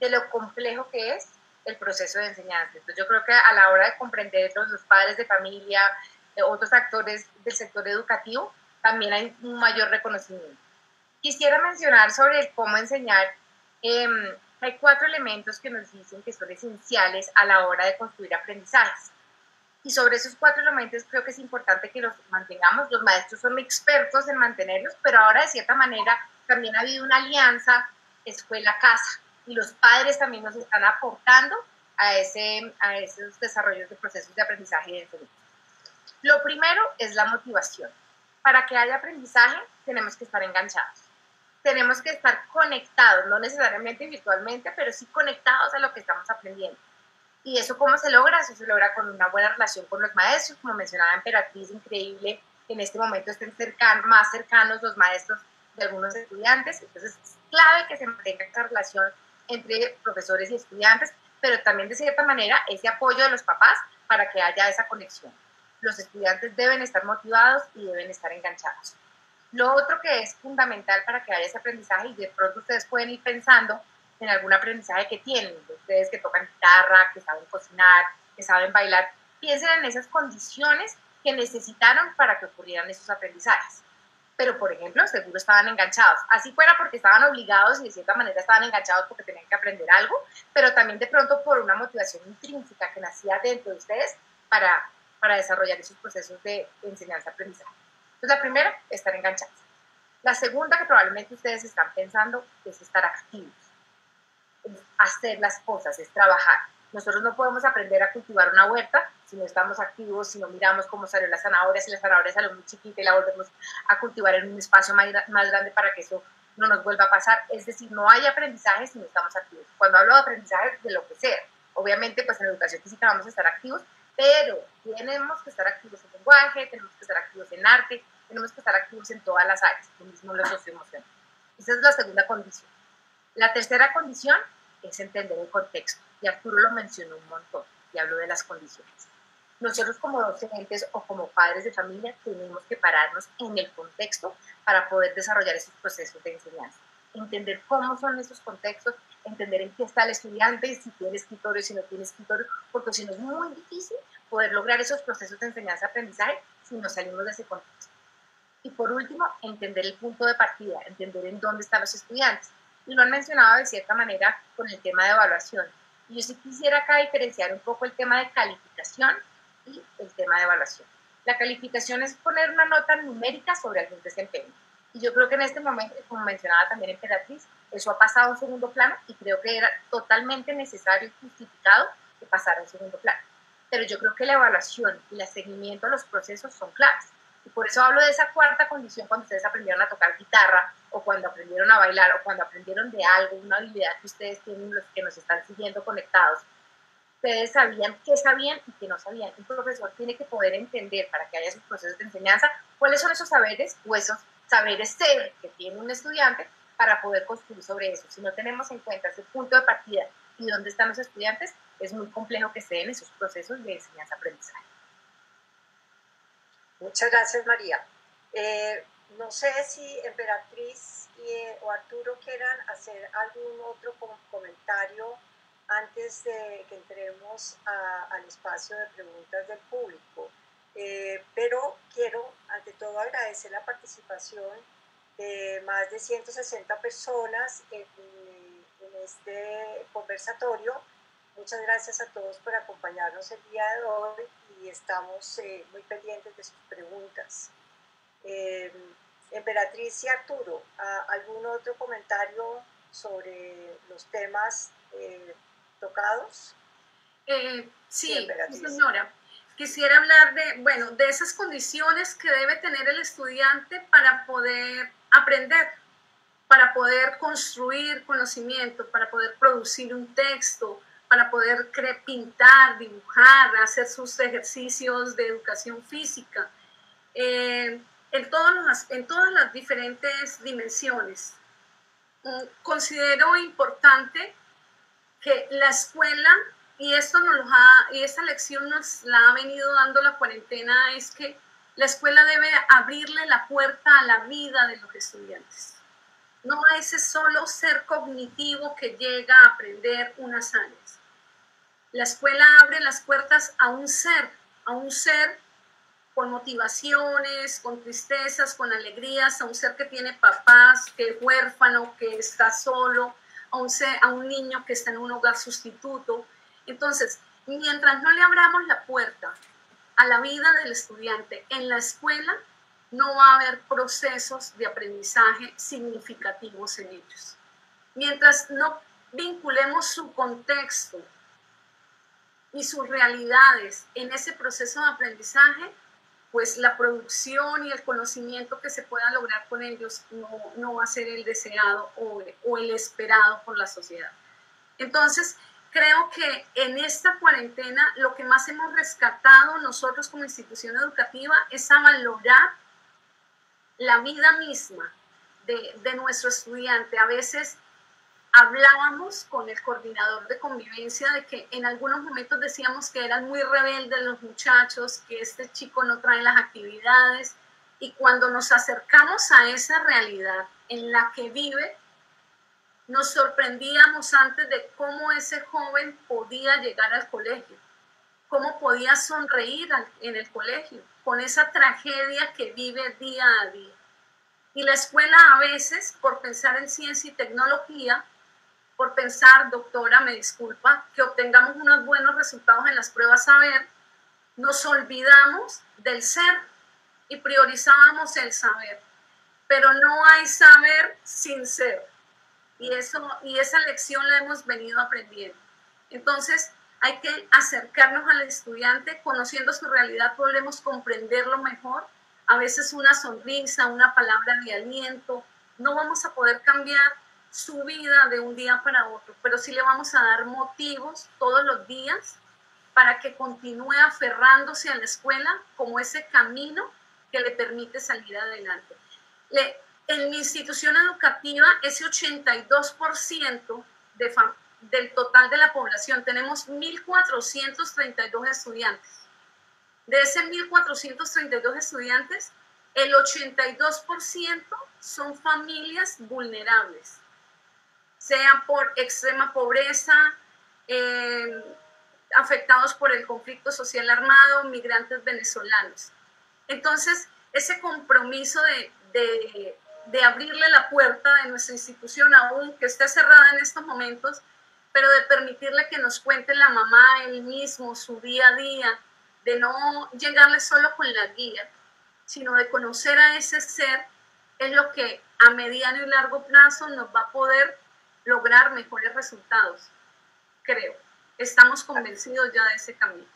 de lo complejo que es el proceso de enseñanza. Entonces yo creo que a la hora de comprender los padres de familia, de otros actores del sector educativo, también hay un mayor reconocimiento. Quisiera mencionar sobre el cómo enseñar, hay 4 elementos que nos dicen que son esenciales a la hora de construir aprendizajes. Y sobre esos 4 elementos creo que es importante que los mantengamos. Los maestros son expertos en mantenerlos, pero ahora de cierta manera también ha habido una alianza escuela-casa y los padres también nos están aportando a esos desarrollos de procesos de aprendizaje y de enseñanza. Lo primero es la motivación. para que haya aprendizaje tenemos que estar enganchados, tenemos que estar conectados, no necesariamente virtualmente, pero sí conectados a lo que estamos aprendiendo. ¿Y eso cómo se logra? Eso se logra con una buena relación con los maestros, como mencionaba Emperatriz, increíble, en este momento estén más cercanos los maestros de algunos estudiantes, entonces es clave que se mantenga esta relación entre profesores y estudiantes, pero también de cierta manera ese apoyo de los papás para que haya esa conexión. Los estudiantes deben estar motivados y deben estar enganchados. Lo otro que es fundamental para que haya ese aprendizaje, y de pronto ustedes pueden ir pensando en algún aprendizaje que tienen, ustedes que tocan guitarra, que saben cocinar, que saben bailar, piensen en esas condiciones que necesitaron para que ocurrieran esos aprendizajes. Pero, por ejemplo, seguro estaban enganchados. Así fuera porque estaban obligados y de cierta manera estaban enganchados porque tenían que aprender algo, pero también de pronto por una motivación intrínseca que nacía dentro de ustedes para desarrollar esos procesos de enseñanza-aprendizaje. Entonces, la primera, estar enganchados. La segunda, que probablemente ustedes están pensando, es estar activos. Es hacer las cosas, es trabajar. Nosotros no podemos aprender a cultivar una huerta si no estamos activos, si no miramos cómo salió la zanahoria, si la zanahoria salió muy chiquita y la volvemos a cultivar en un espacio más grande para que eso no nos vuelva a pasar. Es decir, no hay aprendizaje si no estamos activos. Cuando hablo de aprendizaje, de lo que sea. Obviamente, pues en educación física vamos a estar activos, pero tenemos que estar activos en lenguaje, tenemos que estar activos en arte, tenemos que estar activos en todas las áreas, lo mismo lo socioemocional. Esa es la segunda condición. La tercera condición es entender el contexto. Y Arturo lo mencionó un montón y habló de las condiciones. Nosotros como docentes o como padres de familia tenemos que pararnos en el contexto para poder desarrollar esos procesos de enseñanza. Entender cómo son esos contextos, entender en qué está el estudiante, si tiene escritorio, si no tiene escritorio, porque si no es muy difícil poder lograr esos procesos de enseñanza-aprendizaje si nos salimos de ese contexto. Y por último, entender el punto de partida, entender en dónde están los estudiantes. Y lo han mencionado de cierta manera con el tema de evaluación. Y yo sí quisiera acá diferenciar un poco el tema de calificación y el tema de evaluación. La calificación es poner una nota numérica sobre algún desempeño. Y yo creo que en este momento, como mencionaba también Emperatriz, eso ha pasado a un segundo plano y creo que era totalmente necesario y justificado que pasara a un segundo plano. Pero yo creo que la evaluación y el seguimiento a los procesos son claves. Y por eso hablo de esa cuarta condición cuando ustedes aprendieron a tocar guitarra o cuando aprendieron a bailar o cuando aprendieron de algo, una habilidad que ustedes tienen, los que nos están siguiendo conectados. Ustedes sabían qué sabían y qué no sabían. Un profesor tiene que poder entender para que haya esos procesos de enseñanza cuáles son esos saberes o esos saberes ser que tiene un estudiante para poder construir sobre eso. Si no tenemos en cuenta ese punto de partida y dónde están los estudiantes, es muy complejo que se den esos procesos de enseñanza-aprendizaje. Muchas gracias, María. No sé si Emperatriz o Arturo quieran hacer algún otro comentario antes de que entremos al espacio de preguntas del público. Pero quiero, ante todo, agradecer la participación de más de 160 personas en este conversatorio. Muchas gracias a todos por acompañarnos el día de hoy y estamos muy pendientes de sus preguntas. Emperatriz y Arturo, ¿algún otro comentario sobre los temas tocados? Sí, señora. Quisiera hablar de esas condiciones que debe tener el estudiante para poder aprender, para poder construir conocimiento, para poder producir un texto, para poder pintar, dibujar, hacer sus ejercicios de educación física, en todas las diferentes dimensiones. Considero importante que la escuela, y esta lección nos la ha venido dando la cuarentena, es que la escuela debe abrirle la puerta a la vida de los estudiantes. No a ese solo ser cognitivo que llega a aprender unas áreas. La escuela abre las puertas a un ser con motivaciones, con tristezas, con alegrías, a un ser que tiene papás, que es huérfano, que está solo, a un niño que está en un hogar sustituto. Entonces, mientras no le abramos la puerta a la vida del estudiante en la escuela, no va a haber procesos de aprendizaje significativos en ellos. Mientras no vinculemos su contexto y sus realidades en ese proceso de aprendizaje, pues la producción y el conocimiento que se pueda lograr con ellos no va a ser el deseado o el esperado por la sociedad. Entonces, creo que en esta cuarentena lo que más hemos rescatado nosotros como institución educativa es a valorar la vida misma de nuestro estudiante. A veces hablábamos con el coordinador de convivencia de que en algunos momentos decíamos que eran muy rebeldes los muchachos, que este chico no trae las actividades, y cuando nos acercamos a esa realidad en la que vive, nos sorprendíamos antes de cómo ese joven podía llegar al colegio, cómo podía sonreír en el colegio, con esa tragedia que vive día a día. Y la escuela a veces, por pensar en ciencia y tecnología, por pensar, doctora, me disculpa, que obtengamos unos buenos resultados en las pruebas saber, nos olvidamos del ser y priorizábamos el saber. Pero no hay saber sin ser. Y esa lección la hemos venido aprendiendo. Entonces, hay que acercarnos al estudiante, conociendo su realidad, podemos comprenderlo mejor. A veces una sonrisa, una palabra de aliento. No vamos a poder cambiar su vida de un día para otro, pero sí le vamos a dar motivos todos los días para que continúe aferrándose a la escuela como ese camino que le permite salir adelante. En mi institución educativa, ese 82% del total de la población, tenemos 1.432 estudiantes. De ese 1.432 estudiantes, el 82% son familias vulnerables, sea por extrema pobreza, afectados por el conflicto social armado, migrantes venezolanos. Entonces, ese compromiso de abrirle la puerta de nuestra institución, aún que esté cerrada en estos momentos, pero de permitirle que nos cuente la mamá, él mismo, su día a día, de no llegarle solo con la guía, sino de conocer a ese ser, es lo que a mediano y largo plazo nos va a poder lograr mejores resultados, creo. Estamos convencidos ya de ese camino.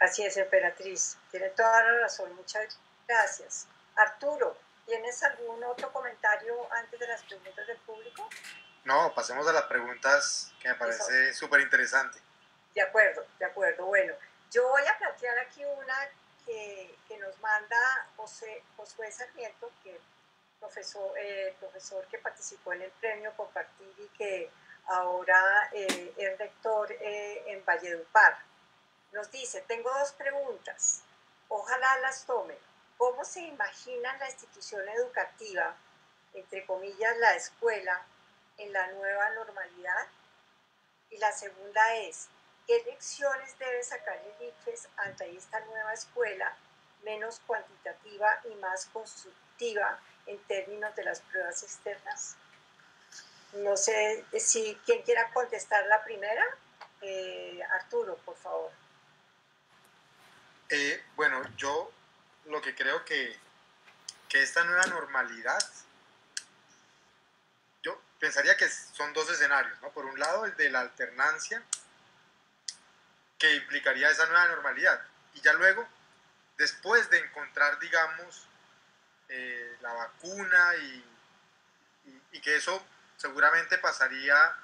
Así es, Emperatriz, tiene toda la razón, muchas gracias. Arturo, ¿tienes algún otro comentario antes de las preguntas del público? No, pasemos a las preguntas, que me parece súper interesante. De acuerdo, de acuerdo. Bueno, yo voy a plantear aquí una que nos manda Josué Sarmiento, que profesor que participó en el Premio Compartir y que ahora es rector en Valledupar. Nos dice, tengo dos preguntas, ojalá las tomen. ¿Cómo se imagina la institución educativa, entre comillas la escuela, en la nueva normalidad? Y la segunda es, ¿qué lecciones debe sacar el ICFES ante esta nueva escuela menos cuantitativa y más constructiva en términos de las pruebas externas? No sé si quien quiera contestar la primera. Arturo, por favor. Bueno, yo lo que creo que esta nueva normalidad, yo pensaría que son dos escenarios, ¿no? Por un lado, el de la alternancia, que implicaría esa nueva normalidad. Y ya luego, después de encontrar, digamos, la vacuna y que eso seguramente pasaría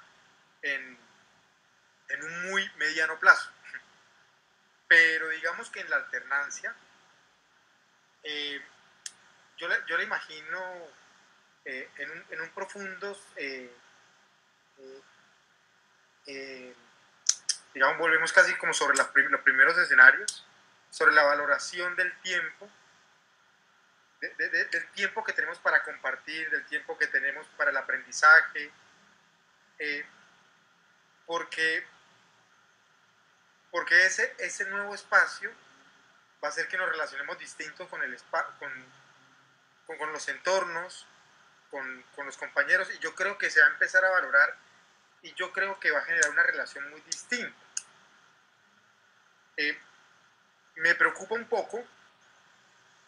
en un muy mediano plazo. Pero digamos que en la alternancia, yo le imagino en un profundo... digamos, volvemos casi como sobre los primeros escenarios, sobre la valoración del tiempo, del tiempo que tenemos para compartir, del tiempo que tenemos para el aprendizaje, porque ese nuevo espacio va a hacer que nos relacionemos distinto con los entornos, con los compañeros, y yo creo que se va a empezar a valorar, y yo creo que va a generar una relación muy distinta. Me preocupa un poco,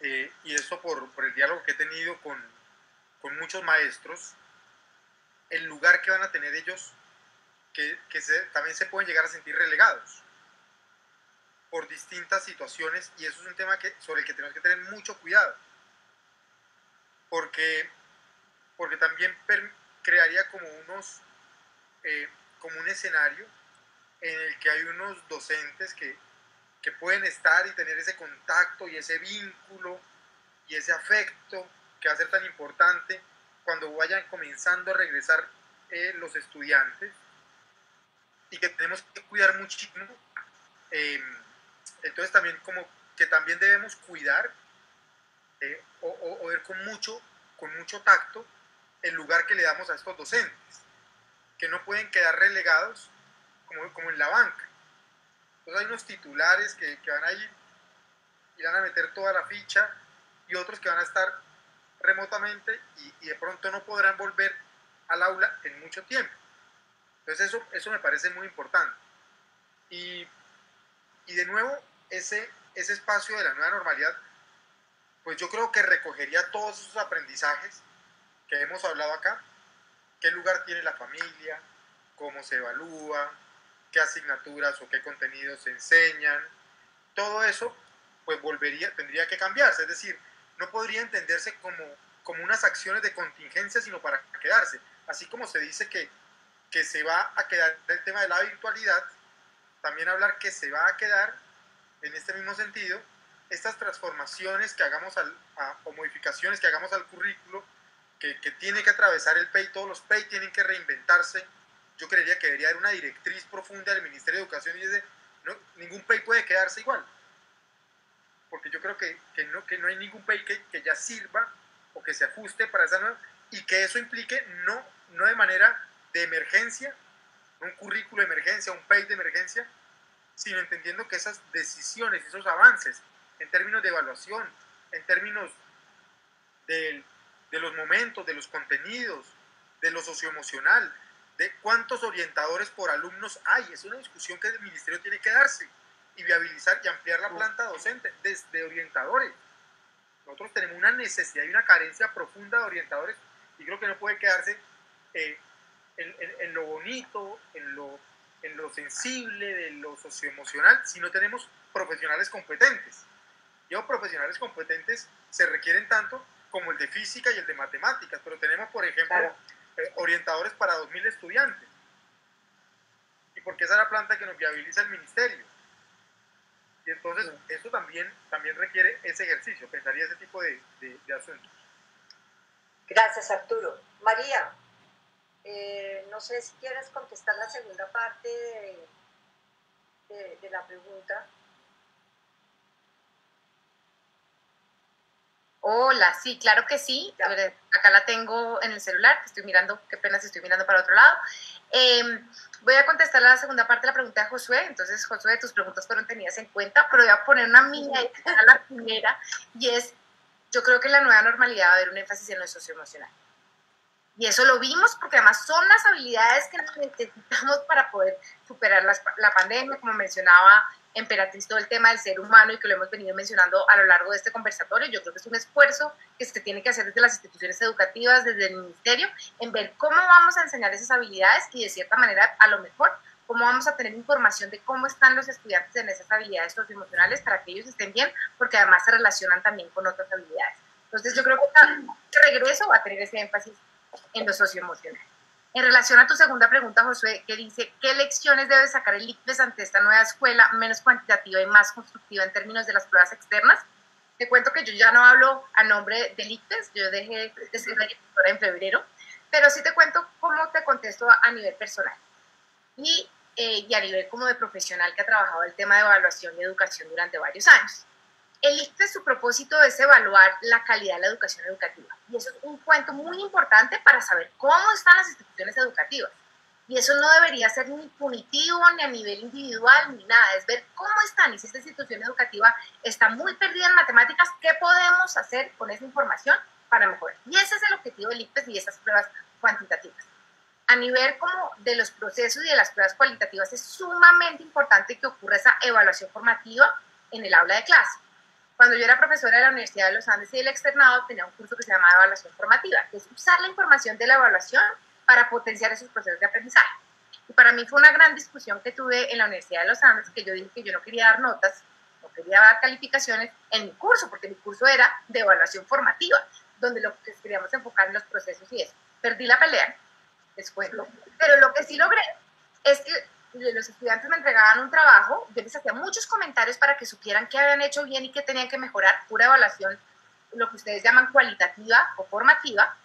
y eso por el diálogo que he tenido con muchos maestros, el lugar que van a tener ellos, que también se pueden llegar a sentir relegados. por distintas situaciones, y eso es un tema sobre el que tenemos que tener mucho cuidado, porque también crearía como un escenario en el que hay unos docentes que pueden estar y tener ese contacto y ese vínculo y ese afecto que va a ser tan importante cuando vayan comenzando a regresar los estudiantes, y que tenemos que cuidar muchísimo. Entonces también como que también debemos cuidar o ver con mucho tacto el lugar que le damos a estos docentes, que no pueden quedar relegados como en la banca. Entonces hay unos titulares que van a ir y van a meter toda la ficha, y otros que van a estar remotamente y de pronto no podrán volver al aula en mucho tiempo. Entonces eso me parece muy importante. Y de nuevo, ese espacio de la nueva normalidad, pues yo creo que recogería todos esos aprendizajes que hemos hablado acá: qué lugar tiene la familia, cómo se evalúa, qué asignaturas o qué contenidos se enseñan. Todo eso pues tendría que cambiarse, es decir, no podría entenderse como unas acciones de contingencia, sino para quedarse. Así como se dice que se va a quedar el tema de la virtualidad, también hablar que se va a quedar, en este mismo sentido, estas transformaciones que hagamos o modificaciones que hagamos al currículo, que tiene que atravesar el PEI, todos los PEI tienen que reinventarse. Yo creería que debería haber una directriz profunda del Ministerio de Educación, y ningún PEI puede quedarse igual, porque yo creo que no hay ningún PEI que ya sirva o que se ajuste para esa nueva, y que eso implique no de manera de emergencia, un currículo de emergencia, un PEI de emergencia, sino entendiendo que esas decisiones, esos avances en términos de evaluación, en términos de los momentos, de los contenidos, de lo socioemocional, de cuántos orientadores por alumnos hay, es una discusión que el ministerio tiene que darse, y viabilizar y ampliar la planta docente desde orientadores. Nosotros tenemos una necesidad y una carencia profunda de orientadores, y creo que no puede quedarse en lo bonito, en lo sensible, en lo socioemocional, si no tenemos profesionales competentes. Yo, profesionales competentes se requieren tanto como el de física y el de matemáticas, pero tenemos, por ejemplo, claro, orientadores para 2.000 estudiantes. Y porque esa es la planta que nos viabiliza el ministerio. Y entonces, sí, eso también requiere ese ejercicio, pensaría ese tipo de asuntos. Gracias, Arturo. María, no sé si quieres contestar la segunda parte de la pregunta. Hola, sí, claro que sí. A ver, acá la tengo en el celular, que estoy mirando, qué pena si estoy mirando para otro lado. Voy a contestar la segunda parte de la pregunta de Josué. Entonces, Josué, tus preguntas fueron tenidas en cuenta, pero voy a poner una mini a la primera, y es, yo creo que en la nueva normalidad va a haber un énfasis en lo socioemocional. Y eso lo vimos porque además son las habilidades que necesitamos para poder superar la pandemia, como mencionaba Emperatriz, todo el tema del ser humano, y que lo hemos venido mencionando a lo largo de este conversatorio. Yo creo que es un esfuerzo que se tiene que hacer desde las instituciones educativas, desde el ministerio, en ver cómo vamos a enseñar esas habilidades, y de cierta manera, a lo mejor, cómo vamos a tener información de cómo están los estudiantes en esas habilidades socioemocionales para que ellos estén bien, porque además se relacionan también con otras habilidades. Entonces yo creo que el regreso va a tener ese énfasis en lo socioemocional. En relación a tu segunda pregunta, Josué, que dice, ¿qué lecciones debe sacar el ICFES ante esta nueva escuela menos cuantitativa y más constructiva en términos de las pruebas externas? Te cuento que yo ya no hablo a nombre del ICFES, yo dejé de ser directora en febrero, pero sí te cuento cómo te contesto a nivel personal y a nivel como de profesional que ha trabajado el tema de evaluación y educación durante varios años. El ICFES, su propósito es evaluar la calidad de la educación educativa, y eso es un cuento muy importante para saber cómo están las instituciones educativas, y eso no debería ser ni punitivo, ni a nivel individual, ni nada, es ver cómo están, y si esta institución educativa está muy perdida en matemáticas, ¿qué podemos hacer con esa información para mejorar? Y ese es el objetivo del ICFES y esas pruebas cuantitativas. A nivel como de los procesos y de las pruebas cualitativas, es sumamente importante que ocurra esa evaluación formativa en el aula de clase. Cuando yo era profesora de la Universidad de Los Andes y del Externado, tenía un curso que se llamaba Evaluación Formativa, que es usar la información de la evaluación para potenciar esos procesos de aprendizaje. Para mí fue una gran discusión que tuve en la Universidad de Los Andes, que yo dije que yo no quería dar notas, no quería dar calificaciones en mi curso, porque mi curso era de evaluación formativa, donde lo que queríamos enfocar en los procesos y eso. Perdí la pelea, les cuento. Pero lo que sí logré es que los estudiantes me entregaban un trabajo, yo les hacía muchos comentarios para que supieran qué habían hecho bien y qué tenían que mejorar, pura evaluación, lo que ustedes llaman cualitativa o formativa,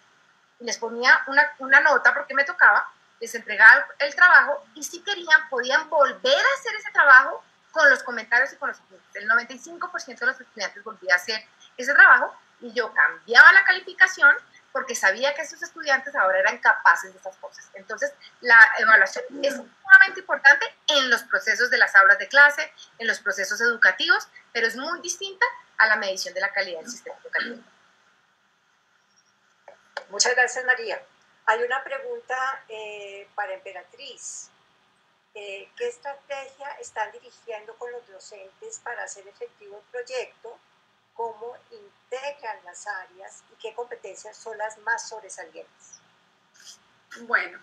y les ponía una nota porque me tocaba, les entregaba el trabajo y si querían podían volver a hacer ese trabajo con los comentarios y con los estudiantes. El 95% de los estudiantes volvía a hacer ese trabajo y yo cambiaba la calificación porque sabía que esos estudiantes ahora eran capaces de esas cosas. Entonces, la evaluación es sumamente importante en los procesos de las aulas de clase, en los procesos educativos, pero es muy distinta a la medición de la calidad del sistema educativo. Muchas gracias, María. Hay una pregunta para Emperatriz. ¿Qué estrategia están dirigiendo con los docentes para hacer efectivo el proyecto? ¿Cómo integran las áreas y qué competencias son las más sobresalientes? Bueno,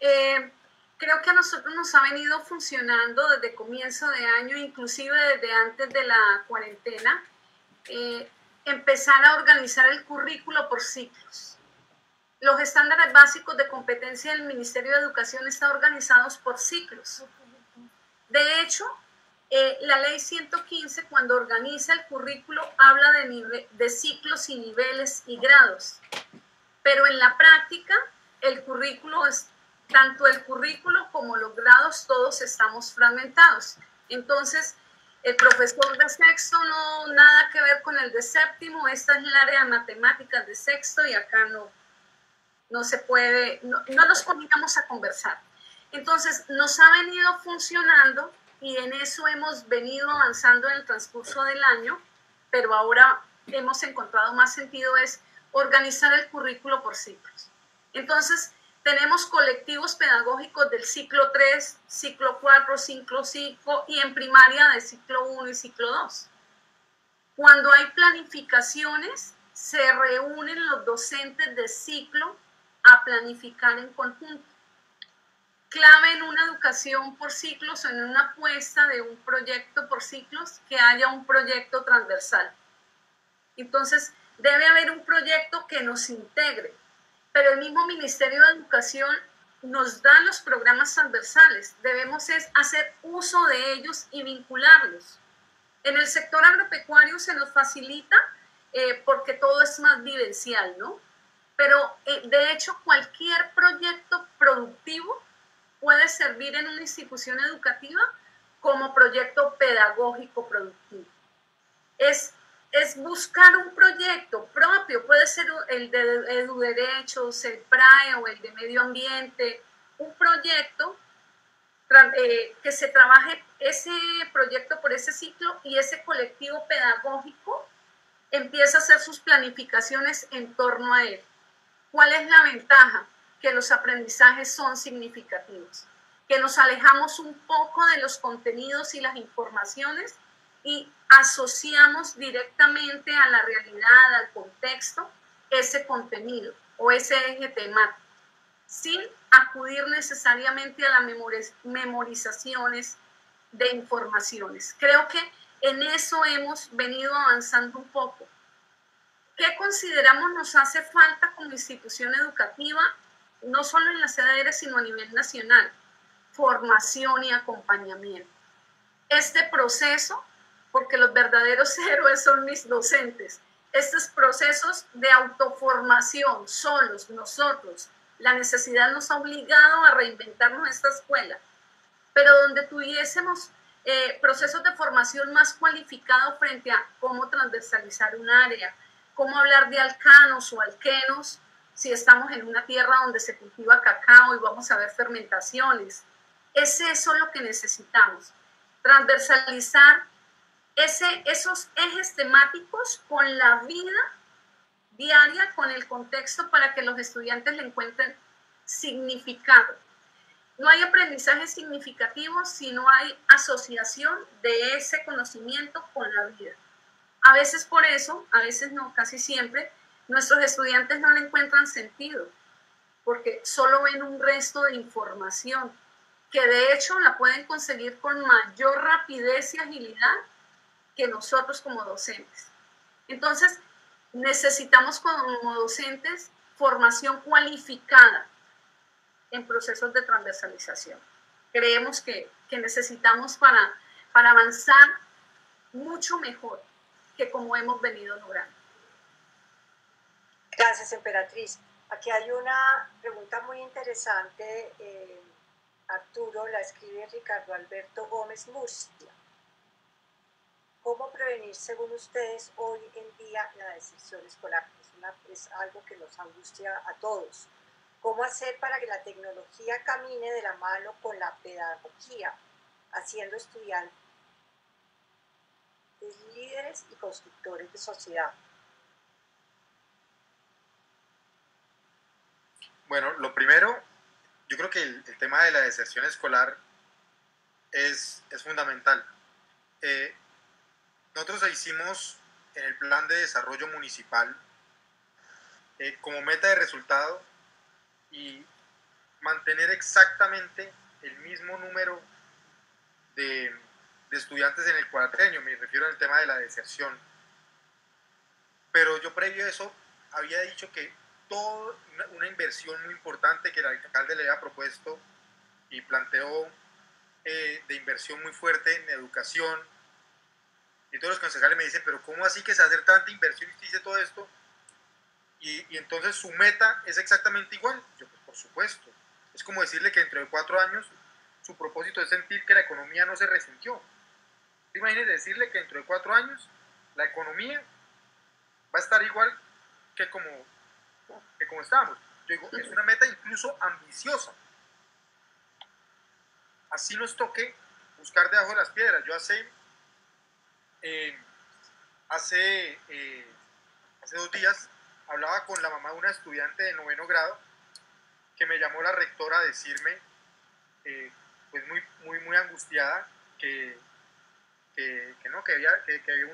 creo que a nosotros nos ha venido funcionando desde comienzo de año, inclusive desde antes de la cuarentena, empezar a organizar el currículo por ciclos. Los estándares básicos de competencia del Ministerio de Educación están organizados por ciclos. De hecho, la ley 115, cuando organiza el currículo, habla de ciclos y niveles y grados. Pero en la práctica, el currículo es, tanto el currículo como los grados, todos estamos fragmentados. Entonces, el profesor de sexto no nada que ver con el de séptimo, esta es el área de matemáticas de sexto y acá no se puede, no nos combinamos a conversar. Entonces, nos ha venido funcionando y en eso hemos venido avanzando en el transcurso del año, pero ahora hemos encontrado más sentido es organizar el currículo por ciclos. Entonces, tenemos colectivos pedagógicos del ciclo 3, ciclo 4, ciclo 5 y en primaria de ciclo 1 y ciclo 2. Cuando hay planificaciones, se reúnen los docentes de ciclo a planificar en conjunto. Clave en una educación por ciclos o en una apuesta de un proyecto por ciclos, que haya un proyecto transversal. Entonces, debe haber un proyecto que nos integre, pero el mismo Ministerio de Educación nos da los programas transversales. Debemos hacer uso de ellos y vincularlos. En el sector agropecuario se nos facilita porque todo es más vivencial, ¿no? Pero de hecho cualquier proyecto productivo puede servir en una institución educativa como proyecto pedagógico productivo. Es buscar un proyecto propio, puede ser el de Eduderechos, el PRAE o el de Medio Ambiente, un proyecto que se trabaje ese proyecto por ese ciclo y ese colectivo pedagógico empieza a hacer sus planificaciones en torno a él. ¿Cuál es la ventaja? Que los aprendizajes son significativos, que nos alejamos un poco de los contenidos y las informaciones y asociamos directamente a la realidad, al contexto, ese contenido o ese eje temático, sin acudir necesariamente a las memorizaciones de informaciones. Creo que en eso hemos venido avanzando un poco. ¿Qué consideramos nos hace falta como institución educativa, no solo en la CDR, sino a nivel nacional? Formación y acompañamiento. Este proceso, porque los verdaderos héroes son mis docentes, estos procesos de autoformación, solos, nosotros, la necesidad nos ha obligado a reinventarnos esta escuela, pero donde tuviésemos procesos de formación más cualificados frente a cómo transversalizar un área, cómo hablar de alcanos o alquenos, si estamos en una tierra donde se cultiva cacao y vamos a ver fermentaciones. Es eso lo que necesitamos, transversalizar esos ejes temáticos con la vida diaria, con el contexto, para que los estudiantes le encuentren significado. No hay aprendizaje significativo si no hay asociación de ese conocimiento con la vida. A veces por eso, a veces no, casi siempre, nuestros estudiantes no le encuentran sentido porque solo ven un resto de información que de hecho la pueden conseguir con mayor rapidez y agilidad que nosotros como docentes. Entonces, necesitamos como docentes formación cualificada en procesos de transversalización. Creemos que necesitamos para avanzar mucho mejor que como hemos venido logrando. Gracias, Emperatriz. Aquí hay una pregunta muy interesante, Arturo, la escribe Ricardo Alberto Gómez Mustia. ¿Cómo prevenir, según ustedes, hoy en día la deserción escolar? Es algo que nos angustia a todos. ¿Cómo hacer para que la tecnología camine de la mano con la pedagogía, haciendo estudiantes líderes y constructores de sociedad? Bueno, lo primero, yo creo que el tema de la deserción escolar es fundamental. Nosotros hicimos en el plan de desarrollo municipal como meta de resultado y mantener exactamente el mismo número de estudiantes en el cuatrenio, me refiero al tema de la deserción. Pero yo previo a eso había dicho que toda una inversión muy importante que el alcalde le había propuesto y planteó de inversión muy fuerte en educación. Y todos los concejales me dicen, pero ¿cómo así que se hace tanta inversión y se dice todo esto? Y entonces su meta es exactamente igual. Yo, pues por supuesto. Es como decirle que dentro de 4 años su propósito es sentir que la economía no se resintió. ¿Te imaginas decirle que dentro de 4 años la economía va a estar igual que como estábamos? Yo digo, es una meta incluso ambiciosa. Así nos toque buscar debajo de las piedras. Yo hace 2 días hablaba con la mamá de una estudiante de 9º grado que me llamó la rectora a decirme, pues muy angustiada, que había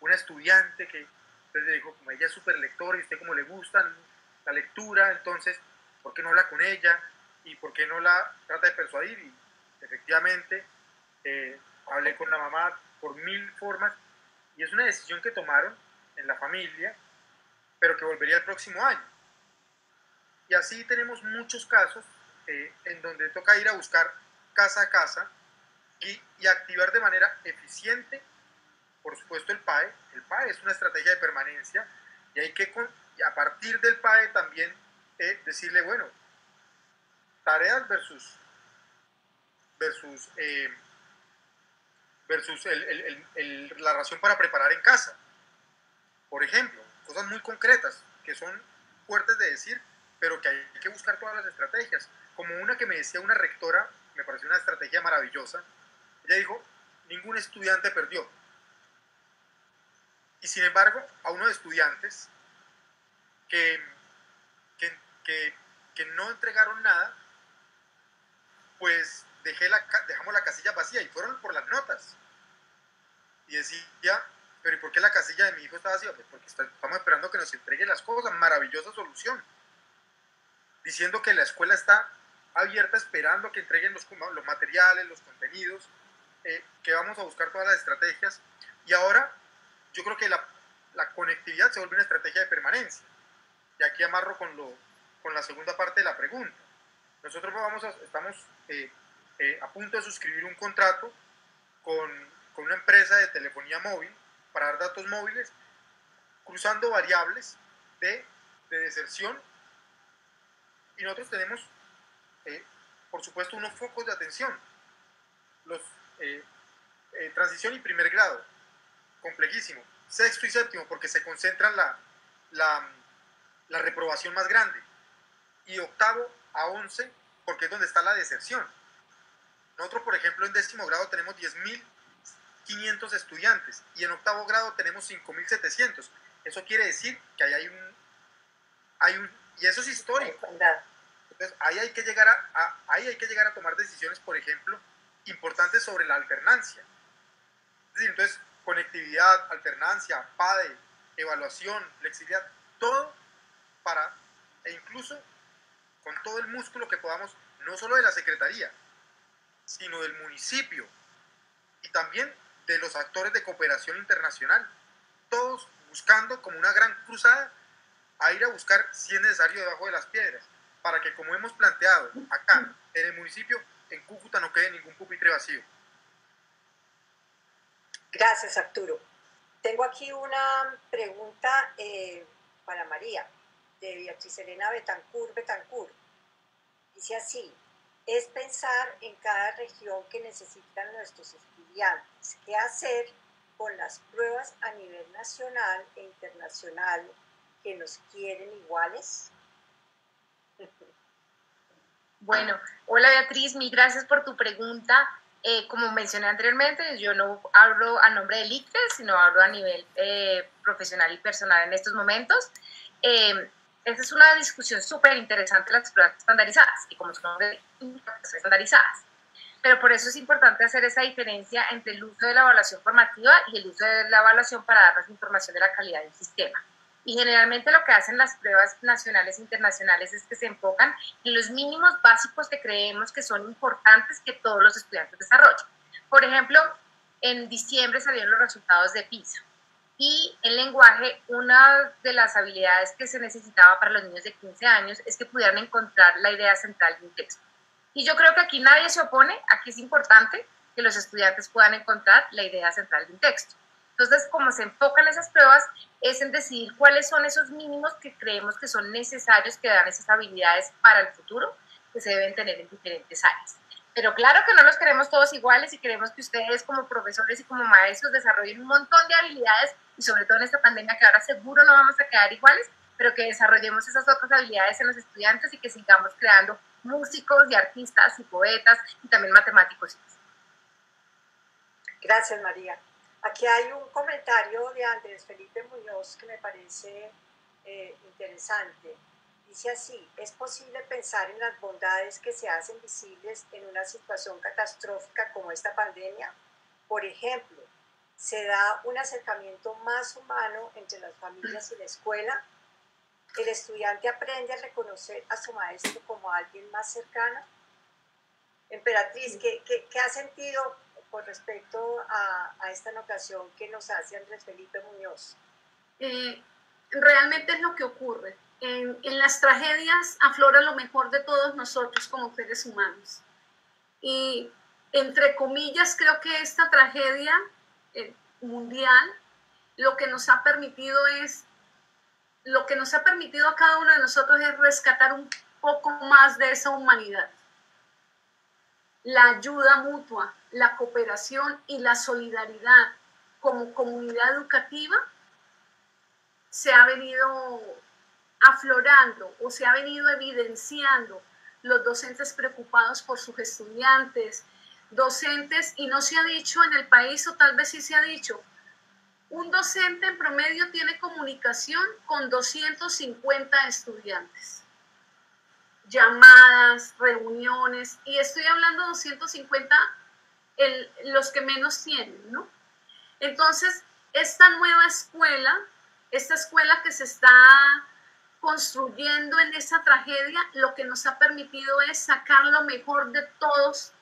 una estudiante que entonces le dijo, como ella es súper lectora y a usted como le gusta la lectura, entonces, ¿por qué no habla con ella? ¿Y por qué no la trata de persuadir? Y efectivamente hablé con la mamá por 1000 formas, y es una decisión que tomaron en la familia, pero que volvería el próximo año. Y así tenemos muchos casos en donde toca ir a buscar casa a casa y activar de manera eficiente, por supuesto, el PAE. El PAE es una estrategia de permanencia, y hay que, a partir del PAE también, decirle, bueno, tareas versus la ración para preparar en casa, por ejemplo, cosas muy concretas que son fuertes de decir, pero que hay que buscar todas las estrategias, como una que me decía una rectora, me pareció una estrategia maravillosa. Ella dijo, ningún estudiante perdió, y sin embargo a unos estudiantes que no entregaron nada, pues dejamos la casilla vacía y fueron por las notas. Y decía, pero ¿y por qué la casilla de mi hijo está vacía? Pues porque estamos esperando que nos entreguen las cosas. Maravillosa solución, diciendo que la escuela está abierta esperando que entreguen los materiales, los contenidos, que vamos a buscar todas las estrategias. Y ahora yo creo que la conectividad se vuelve una estrategia de permanencia, y aquí amarro con la segunda parte de la pregunta. Nosotros estamos a punto de suscribir un contrato con una empresa de telefonía móvil para dar datos móviles, cruzando variables de deserción, y nosotros tenemos, por supuesto, unos focos de atención, transición y 1º grado, complejísimo, 6º y 7º, porque se concentra la reprobación más grande, y 8º a 11, porque es donde está la deserción. Nosotros, por ejemplo, en 10º grado tenemos 10.500 estudiantes y en 8º grado tenemos 5.700. Eso quiere decir que ahí hay un y eso es histórico. Entonces, ahí hay que llegar a tomar decisiones, por ejemplo, importantes sobre la alternancia. Es decir, entonces, conectividad, alternancia, PADE, evaluación, flexibilidad, todo e incluso con todo el músculo que podamos, no solo de la Secretaría, sino del municipio y también de los actores de cooperación internacional, todos buscando como una gran cruzada a ir a buscar, si es necesario, debajo de las piedras, para que, como hemos planteado acá en el municipio, en Cúcuta no quede ningún pupitre vacío. Gracias, Arturo. Tengo aquí una pregunta para María, de Beatriz Elena Betancur. Dice así: es pensar en cada región que necesitan nuestros estudiantes. ¿Qué hacer con las pruebas a nivel nacional e internacional que nos quieren iguales? Bueno, hola Beatriz, mil gracias por tu pregunta. Como mencioné anteriormente, yo no hablo a nombre del ICFES, sino hablo a nivel profesional y personal en estos momentos. Esta es una discusión súper interesante, las pruebas estandarizadas, y como su nombre dice, estandarizadas. Pero por eso es importante hacer esa diferencia entre el uso de la evaluación formativa y el uso de la evaluación para darnos información de la calidad del sistema. Y generalmente lo que hacen las pruebas nacionales e internacionales es que se enfocan en los mínimos básicos que creemos que son importantes que todos los estudiantes desarrollen. Por ejemplo, en diciembre salieron los resultados de PISA. Y el lenguaje, una de las habilidades que se necesitaba para los niños de 15 años es que pudieran encontrar la idea central de un texto. Y yo creo que aquí nadie se opone a que es importante que los estudiantes puedan encontrar la idea central de un texto. Entonces, como se enfocan esas pruebas, es en decidir cuáles son esos mínimos que creemos que son necesarios, que dan esas habilidades para el futuro que se deben tener en diferentes áreas. Pero claro que no los queremos todos iguales y queremos que ustedes como profesores y como maestros desarrollen un montón de habilidades, y sobre todo en esta pandemia que ahora seguro no vamos a quedar iguales, pero que desarrollemos esas otras habilidades en los estudiantes y que sigamos creando músicos y artistas y poetas y también matemáticos. Gracias, María. Aquí hay un comentario de Andrés Felipe Muñoz que me parece interesante. Dice así: ¿es posible pensar en las bondades que se hacen visibles en una situación catastrófica como esta pandemia? Por ejemplo, ¿se da un acercamiento más humano entre las familias y la escuela? ¿El estudiante aprende a reconocer a su maestro como a alguien más cercano? Emperatriz, ¿qué ha sentido con respecto a esta anotación que nos hace Andrés Felipe Muñoz? Realmente es lo que ocurre. En las tragedias aflora lo mejor de todos nosotros como seres humanos. Y entre comillas, creo que esta tragedia mundial lo que nos ha permitido a cada uno de nosotros es rescatar un poco más de esa humanidad. La ayuda mutua, la cooperación y la solidaridad como comunidad educativa se ha venido aflorando o se ha venido evidenciando, los docentes preocupados por sus estudiantes, docentes, y no se ha dicho en el país, o tal vez sí se ha dicho, un docente en promedio tiene comunicación con 250 estudiantes. Llamadas, reuniones, y estoy hablando de 250, los que menos tienen, ¿no? Entonces, esta nueva escuela, esta escuela que se está construyendo en esa tragedia, lo que nos ha permitido es sacar lo mejor de todos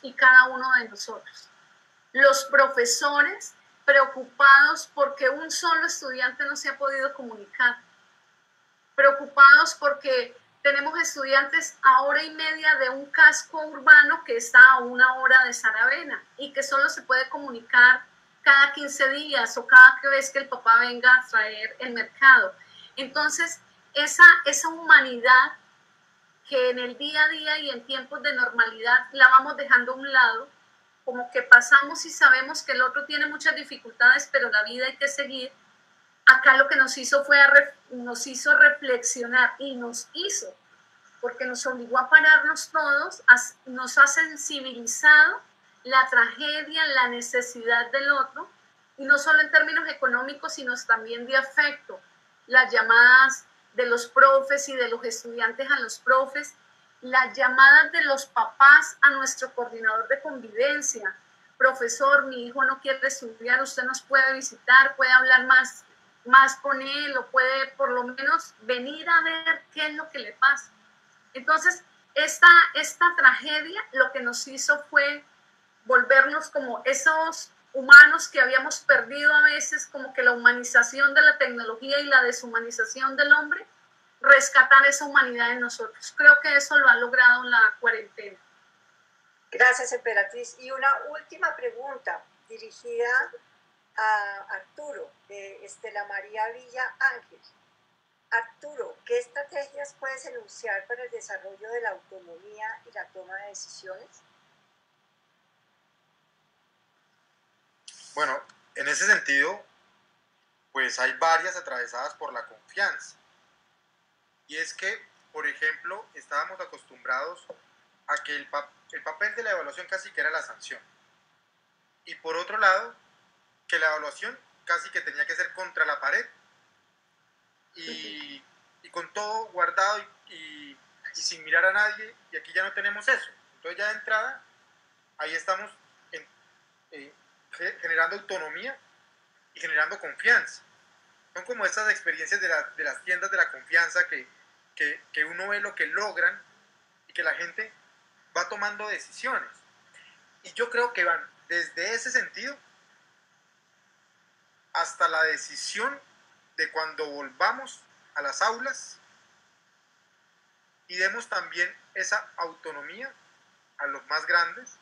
y cada uno de nosotros. Los profesores preocupados porque un solo estudiante no se ha podido comunicar, preocupados porque tenemos estudiantes a hora y media de un casco urbano que está a 1 hora de Saravena y que solo se puede comunicar cada 15 días o cada vez que el papá venga a traer el mercado. Entonces, esa humanidad que en el día a día y en tiempos de normalidad la vamos dejando a un lado, como que pasamos y sabemos que el otro tiene muchas dificultades, pero la vida hay que seguir. Acá lo que nos hizo fue reflexionar y nos hizo, porque nos obligó a pararnos todos, nos ha sensibilizado la tragedia, la necesidad del otro, y no solo en términos económicos, sino también de afecto. Las llamadas de los profes y de los estudiantes a los profes, las llamadas de los papás a nuestro coordinador de convivencia: profesor, mi hijo no quiere estudiar, usted nos puede visitar, puede hablar más con él, o puede por lo menos venir a ver qué es lo que le pasa. Entonces, esta tragedia lo que nos hizo fue volvernos como esos humanos que habíamos perdido a veces, como que la humanización de la tecnología y la deshumanización del hombre, rescatar esa humanidad en nosotros. Creo que eso lo ha logrado la cuarentena. Gracias, Emperatriz. Y una última pregunta dirigida a Arturo, de Estela María Villa Ángel. Arturo, ¿qué estrategias puedes enunciar para el desarrollo de la autonomía y la toma de decisiones? Bueno, en ese sentido, pues hay varias atravesadas por la confianza. Y es que, por ejemplo, estábamos acostumbrados a que el papel de la evaluación casi que era la sanción. Y por otro lado, que la evaluación casi que tenía que ser contra la pared y con todo guardado y sin mirar a nadie. Y aquí ya no tenemos eso. Entonces ya de entrada, ahí estamos generando autonomía y generando confianza. Son como estas experiencias de las tiendas de la confianza que uno ve lo que logran y que la gente va tomando decisiones. Y yo creo que van desde ese sentido hasta la decisión de cuando volvamos a las aulas y demos también esa autonomía a los más grandes,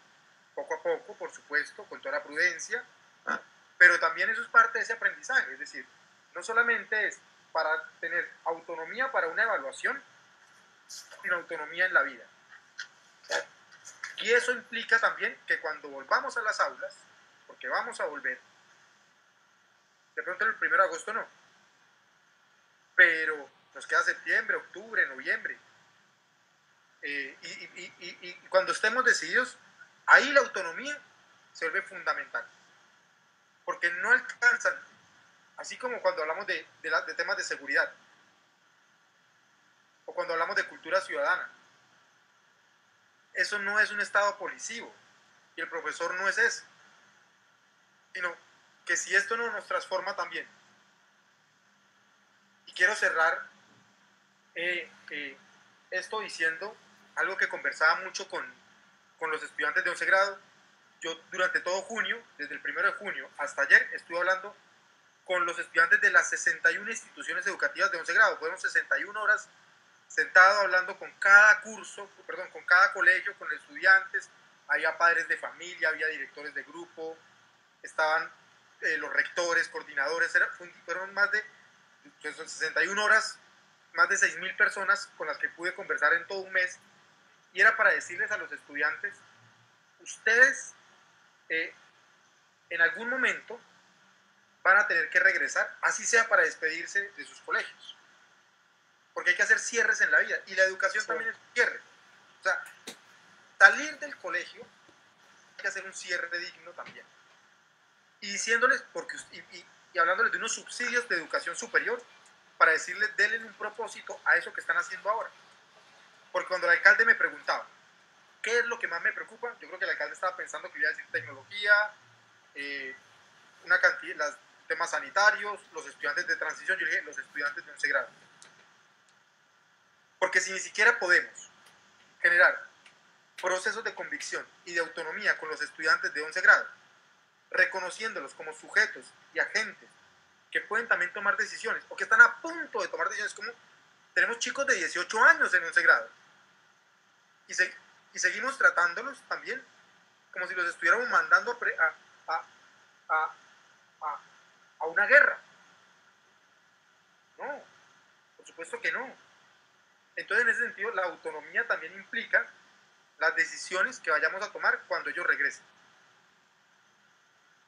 poco a poco, por supuesto, con toda la prudencia, pero también eso es parte de ese aprendizaje, es decir, no solamente es para tener autonomía para una evaluación, sino autonomía en la vida. Y eso implica también que cuando volvamos a las aulas, porque vamos a volver, de pronto el 1 de agosto no, pero nos queda septiembre, octubre, noviembre, y cuando estemos decididos, ahí la autonomía se vuelve fundamental, porque no alcanzan, así como cuando hablamos de temas de seguridad, o cuando hablamos de cultura ciudadana, eso no es un estado policivo, y el profesor no es eso, sino que si esto no nos transforma también, y quiero cerrar esto diciendo algo que conversaba mucho con los estudiantes de 11 grado. Yo durante todo junio, desde el 1 de junio hasta ayer, estuve hablando con los estudiantes de las 61 instituciones educativas de 11 grado. Fueron 61 horas sentado hablando con cada curso, perdón, con cada colegio, con los estudiantes. Había padres de familia, había directores de grupo, estaban los rectores, coordinadores. Fueron más de 61 horas, más de 6.000 personas con las que pude conversar en todo un mes. Y era para decirles a los estudiantes, ustedes en algún momento van a tener que regresar, así sea para despedirse de sus colegios. Porque hay que hacer cierres en la vida, y la educación también es un cierre. O sea, salir del colegio, hay que hacer un cierre digno también. Y diciéndoles, porque, y hablándoles de unos subsidios de educación superior, para decirles, denle un propósito a eso que están haciendo ahora. Porque cuando el alcalde me preguntaba, ¿qué es lo que más me preocupa? Yo creo que el alcalde estaba pensando que iba a decir tecnología, una cantidad, los temas sanitarios, los estudiantes de transición. Yo dije, los estudiantes de 11 grado. Porque si ni siquiera podemos generar procesos de convicción y de autonomía con los estudiantes de 11 grado, reconociéndolos como sujetos y agentes que pueden también tomar decisiones, o que están a punto de tomar decisiones, como tenemos chicos de 18 años en 11 grado, y seguimos tratándolos también como si los estuviéramos mandando a una guerra. No, por supuesto que no. Entonces, en ese sentido, la autonomía también implica las decisiones que vayamos a tomar cuando ellos regresen.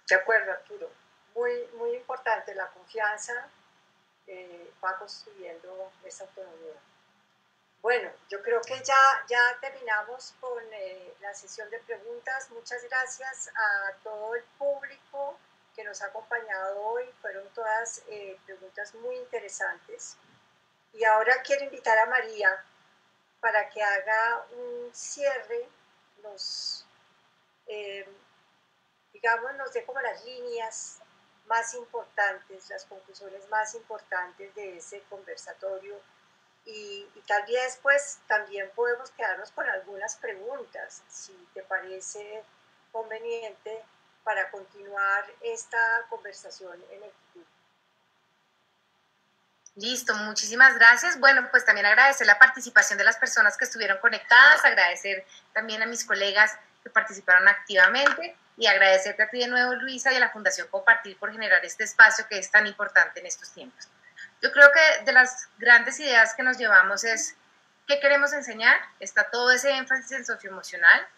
De acuerdo, Arturo. Muy importante la confianza. Va construyendo esa autonomía. Bueno, yo creo que ya terminamos con la sesión de preguntas. Muchas gracias a todo el público que nos ha acompañado hoy. Fueron todas preguntas muy interesantes. Y ahora quiero invitar a María para que haga un cierre, nos dé como las líneas más importantes, las conclusiones más importantes de ese conversatorio Y tal vez pues también podemos quedarnos con algunas preguntas, si te parece conveniente, para continuar esta conversación en el futuro. Listo, muchísimas gracias. Bueno, pues también agradecer la participación de las personas que estuvieron conectadas, agradecer también a mis colegas que participaron activamente y agradecerte a ti de nuevo, Luisa, y a la Fundación Compartir por generar este espacio que es tan importante en estos tiempos. Yo creo que de las grandes ideas que nos llevamos es qué queremos enseñar, está todo ese énfasis en socioemocional,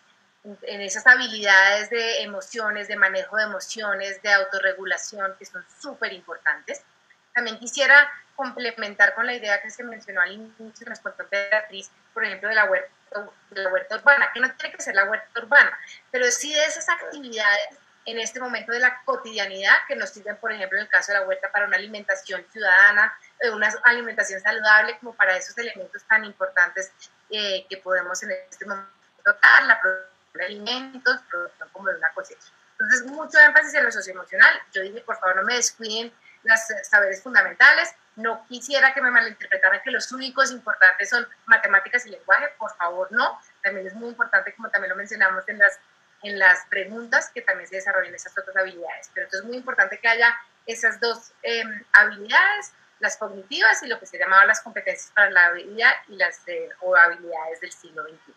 en esas habilidades de emociones, de manejo de emociones, de autorregulación que son súper importantes. También quisiera complementar con la idea que se mencionó al inicio, nos contó Beatriz, por ejemplo, de la huerta urbana, que no tiene que ser la huerta urbana, pero sí de esas actividades en este momento de la cotidianidad que nos sirven, por ejemplo, en el caso de la huerta, para una alimentación ciudadana, una alimentación saludable, como para esos elementos tan importantes que podemos en este momento tocar, la producción de alimentos, producción como de una cosecha. Entonces, mucho énfasis en lo socioemocional. Yo dije, por favor, no me descuiden los saberes fundamentales. No quisiera que me malinterpretaran que los únicos importantes son matemáticas y lenguaje, por favor, no. También es muy importante, como también lo mencionamos en las preguntas, que también se desarrollen esas otras habilidades. Pero entonces es muy importante que haya esas dos habilidades, las cognitivas y lo que se llamaba las competencias para la habilidad y las habilidades del siglo XXI.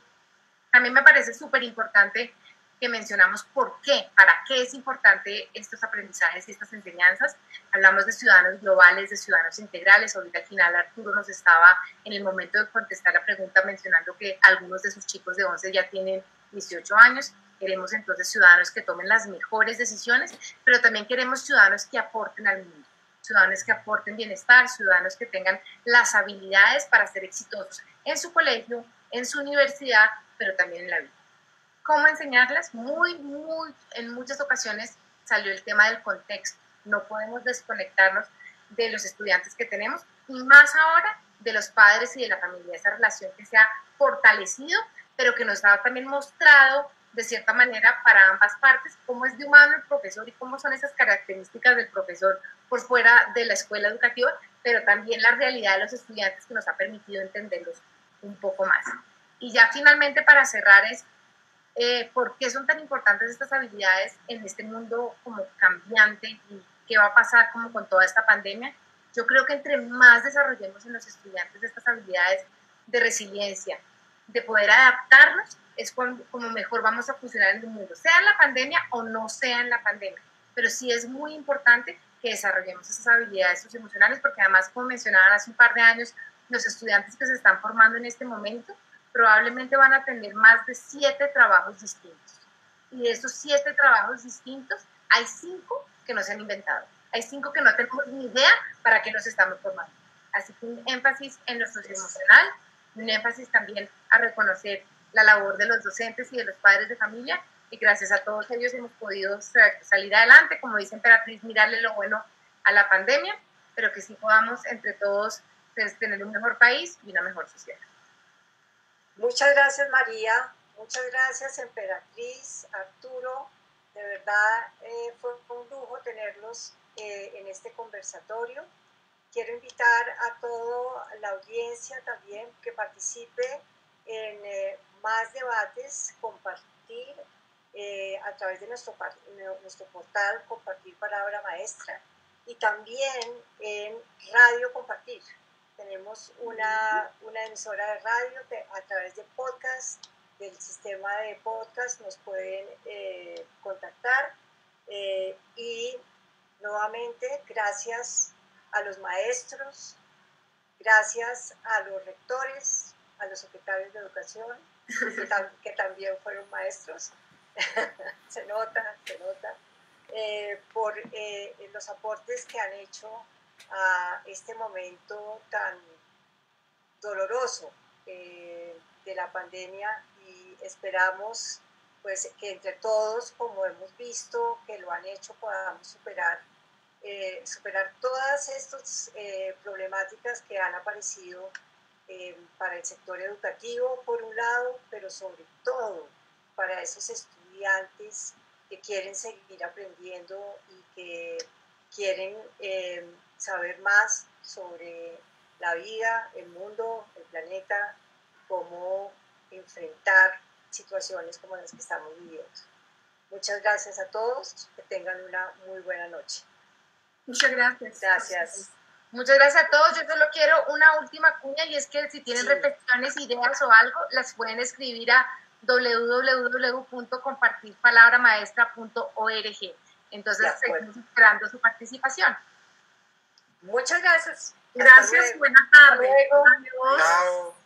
También me parece súper importante que mencionamos por qué, para qué es importante estos aprendizajes y estas enseñanzas. Hablamos de ciudadanos globales, de ciudadanos integrales. Ahorita al final Arturo nos estaba en el momento de contestar la pregunta mencionando que algunos de sus chicos de 11 ya tienen 18 años. Queremos entonces ciudadanos que tomen las mejores decisiones, pero también queremos ciudadanos que aporten al mundo, ciudadanos que aporten bienestar, ciudadanos que tengan las habilidades para ser exitosos en su colegio, en su universidad, pero también en la vida. ¿Cómo enseñarlas? En muchas ocasiones salió el tema del contexto. No podemos desconectarnos de los estudiantes que tenemos y más ahora de los padres y de la familia, esa relación que se ha fortalecido, pero que nos ha también mostrado de cierta manera para ambas partes cómo es de humano el profesor y cómo son esas características del profesor por fuera de la escuela educativa, pero también la realidad de los estudiantes que nos ha permitido entenderlos un poco más. Y ya finalmente para cerrar es, ¿por qué son tan importantes estas habilidades en este mundo como cambiante y qué va a pasar como con toda esta pandemia? Yo creo que entre más desarrollemos en los estudiantes estas habilidades de resiliencia, de poder adaptarnos, es como mejor vamos a funcionar en el mundo, sea en la pandemia o no sea en la pandemia. Pero sí es muy importante que desarrollemos esas habilidades socioemocionales porque además, como mencionaban hace un par de años, los estudiantes que se están formando en este momento probablemente van a tener más de 7 trabajos distintos. Y de esos 7 trabajos distintos, hay 5 que no se han inventado. Hay 5 que no tenemos ni idea para qué nos estamos formando. Así que un énfasis en lo socioemocional, un énfasis también a reconocer la labor de los docentes y de los padres de familia. Y gracias a todos ellos hemos podido salir adelante, como dice Emperatriz, mirarle lo bueno a la pandemia, pero que sí podamos entre todos tener un mejor país y una mejor sociedad. Muchas gracias, María, muchas gracias, Emperatriz, Arturo, de verdad fue un lujo tenerlos en este conversatorio. Quiero invitar a toda la audiencia también que participe en más debates, compartir a través de nuestro portal Compartir Palabra Maestra y también en Radio Compartir. Tenemos una emisora de radio a través de podcast, del sistema de podcast nos pueden contactar y nuevamente gracias a los maestros, gracias a los rectores, a los secretarios de educación que también fueron maestros, se nota, por los aportes que han hecho a este momento tan doloroso de la pandemia y esperamos pues, que entre todos, como hemos visto que lo han hecho, podamos superar todas estas problemáticas que han aparecido para el sector educativo por un lado, pero sobre todo para esos estudiantes que quieren seguir aprendiendo y que quieren saber más sobre la vida, el mundo, el planeta, cómo enfrentar situaciones como las que estamos viviendo. Muchas gracias a todos, que tengan una muy buena noche. Muchas gracias. Gracias. Muchas gracias a todos. Yo solo quiero una última cuña y es que si tienen reflexiones, ideas o algo, las pueden escribir a www.compartirpalabramaestra.org. Entonces, seguimos esperando su participación. Muchas gracias. Gracias, buenas tardes. Hasta luego. Adiós. Chao.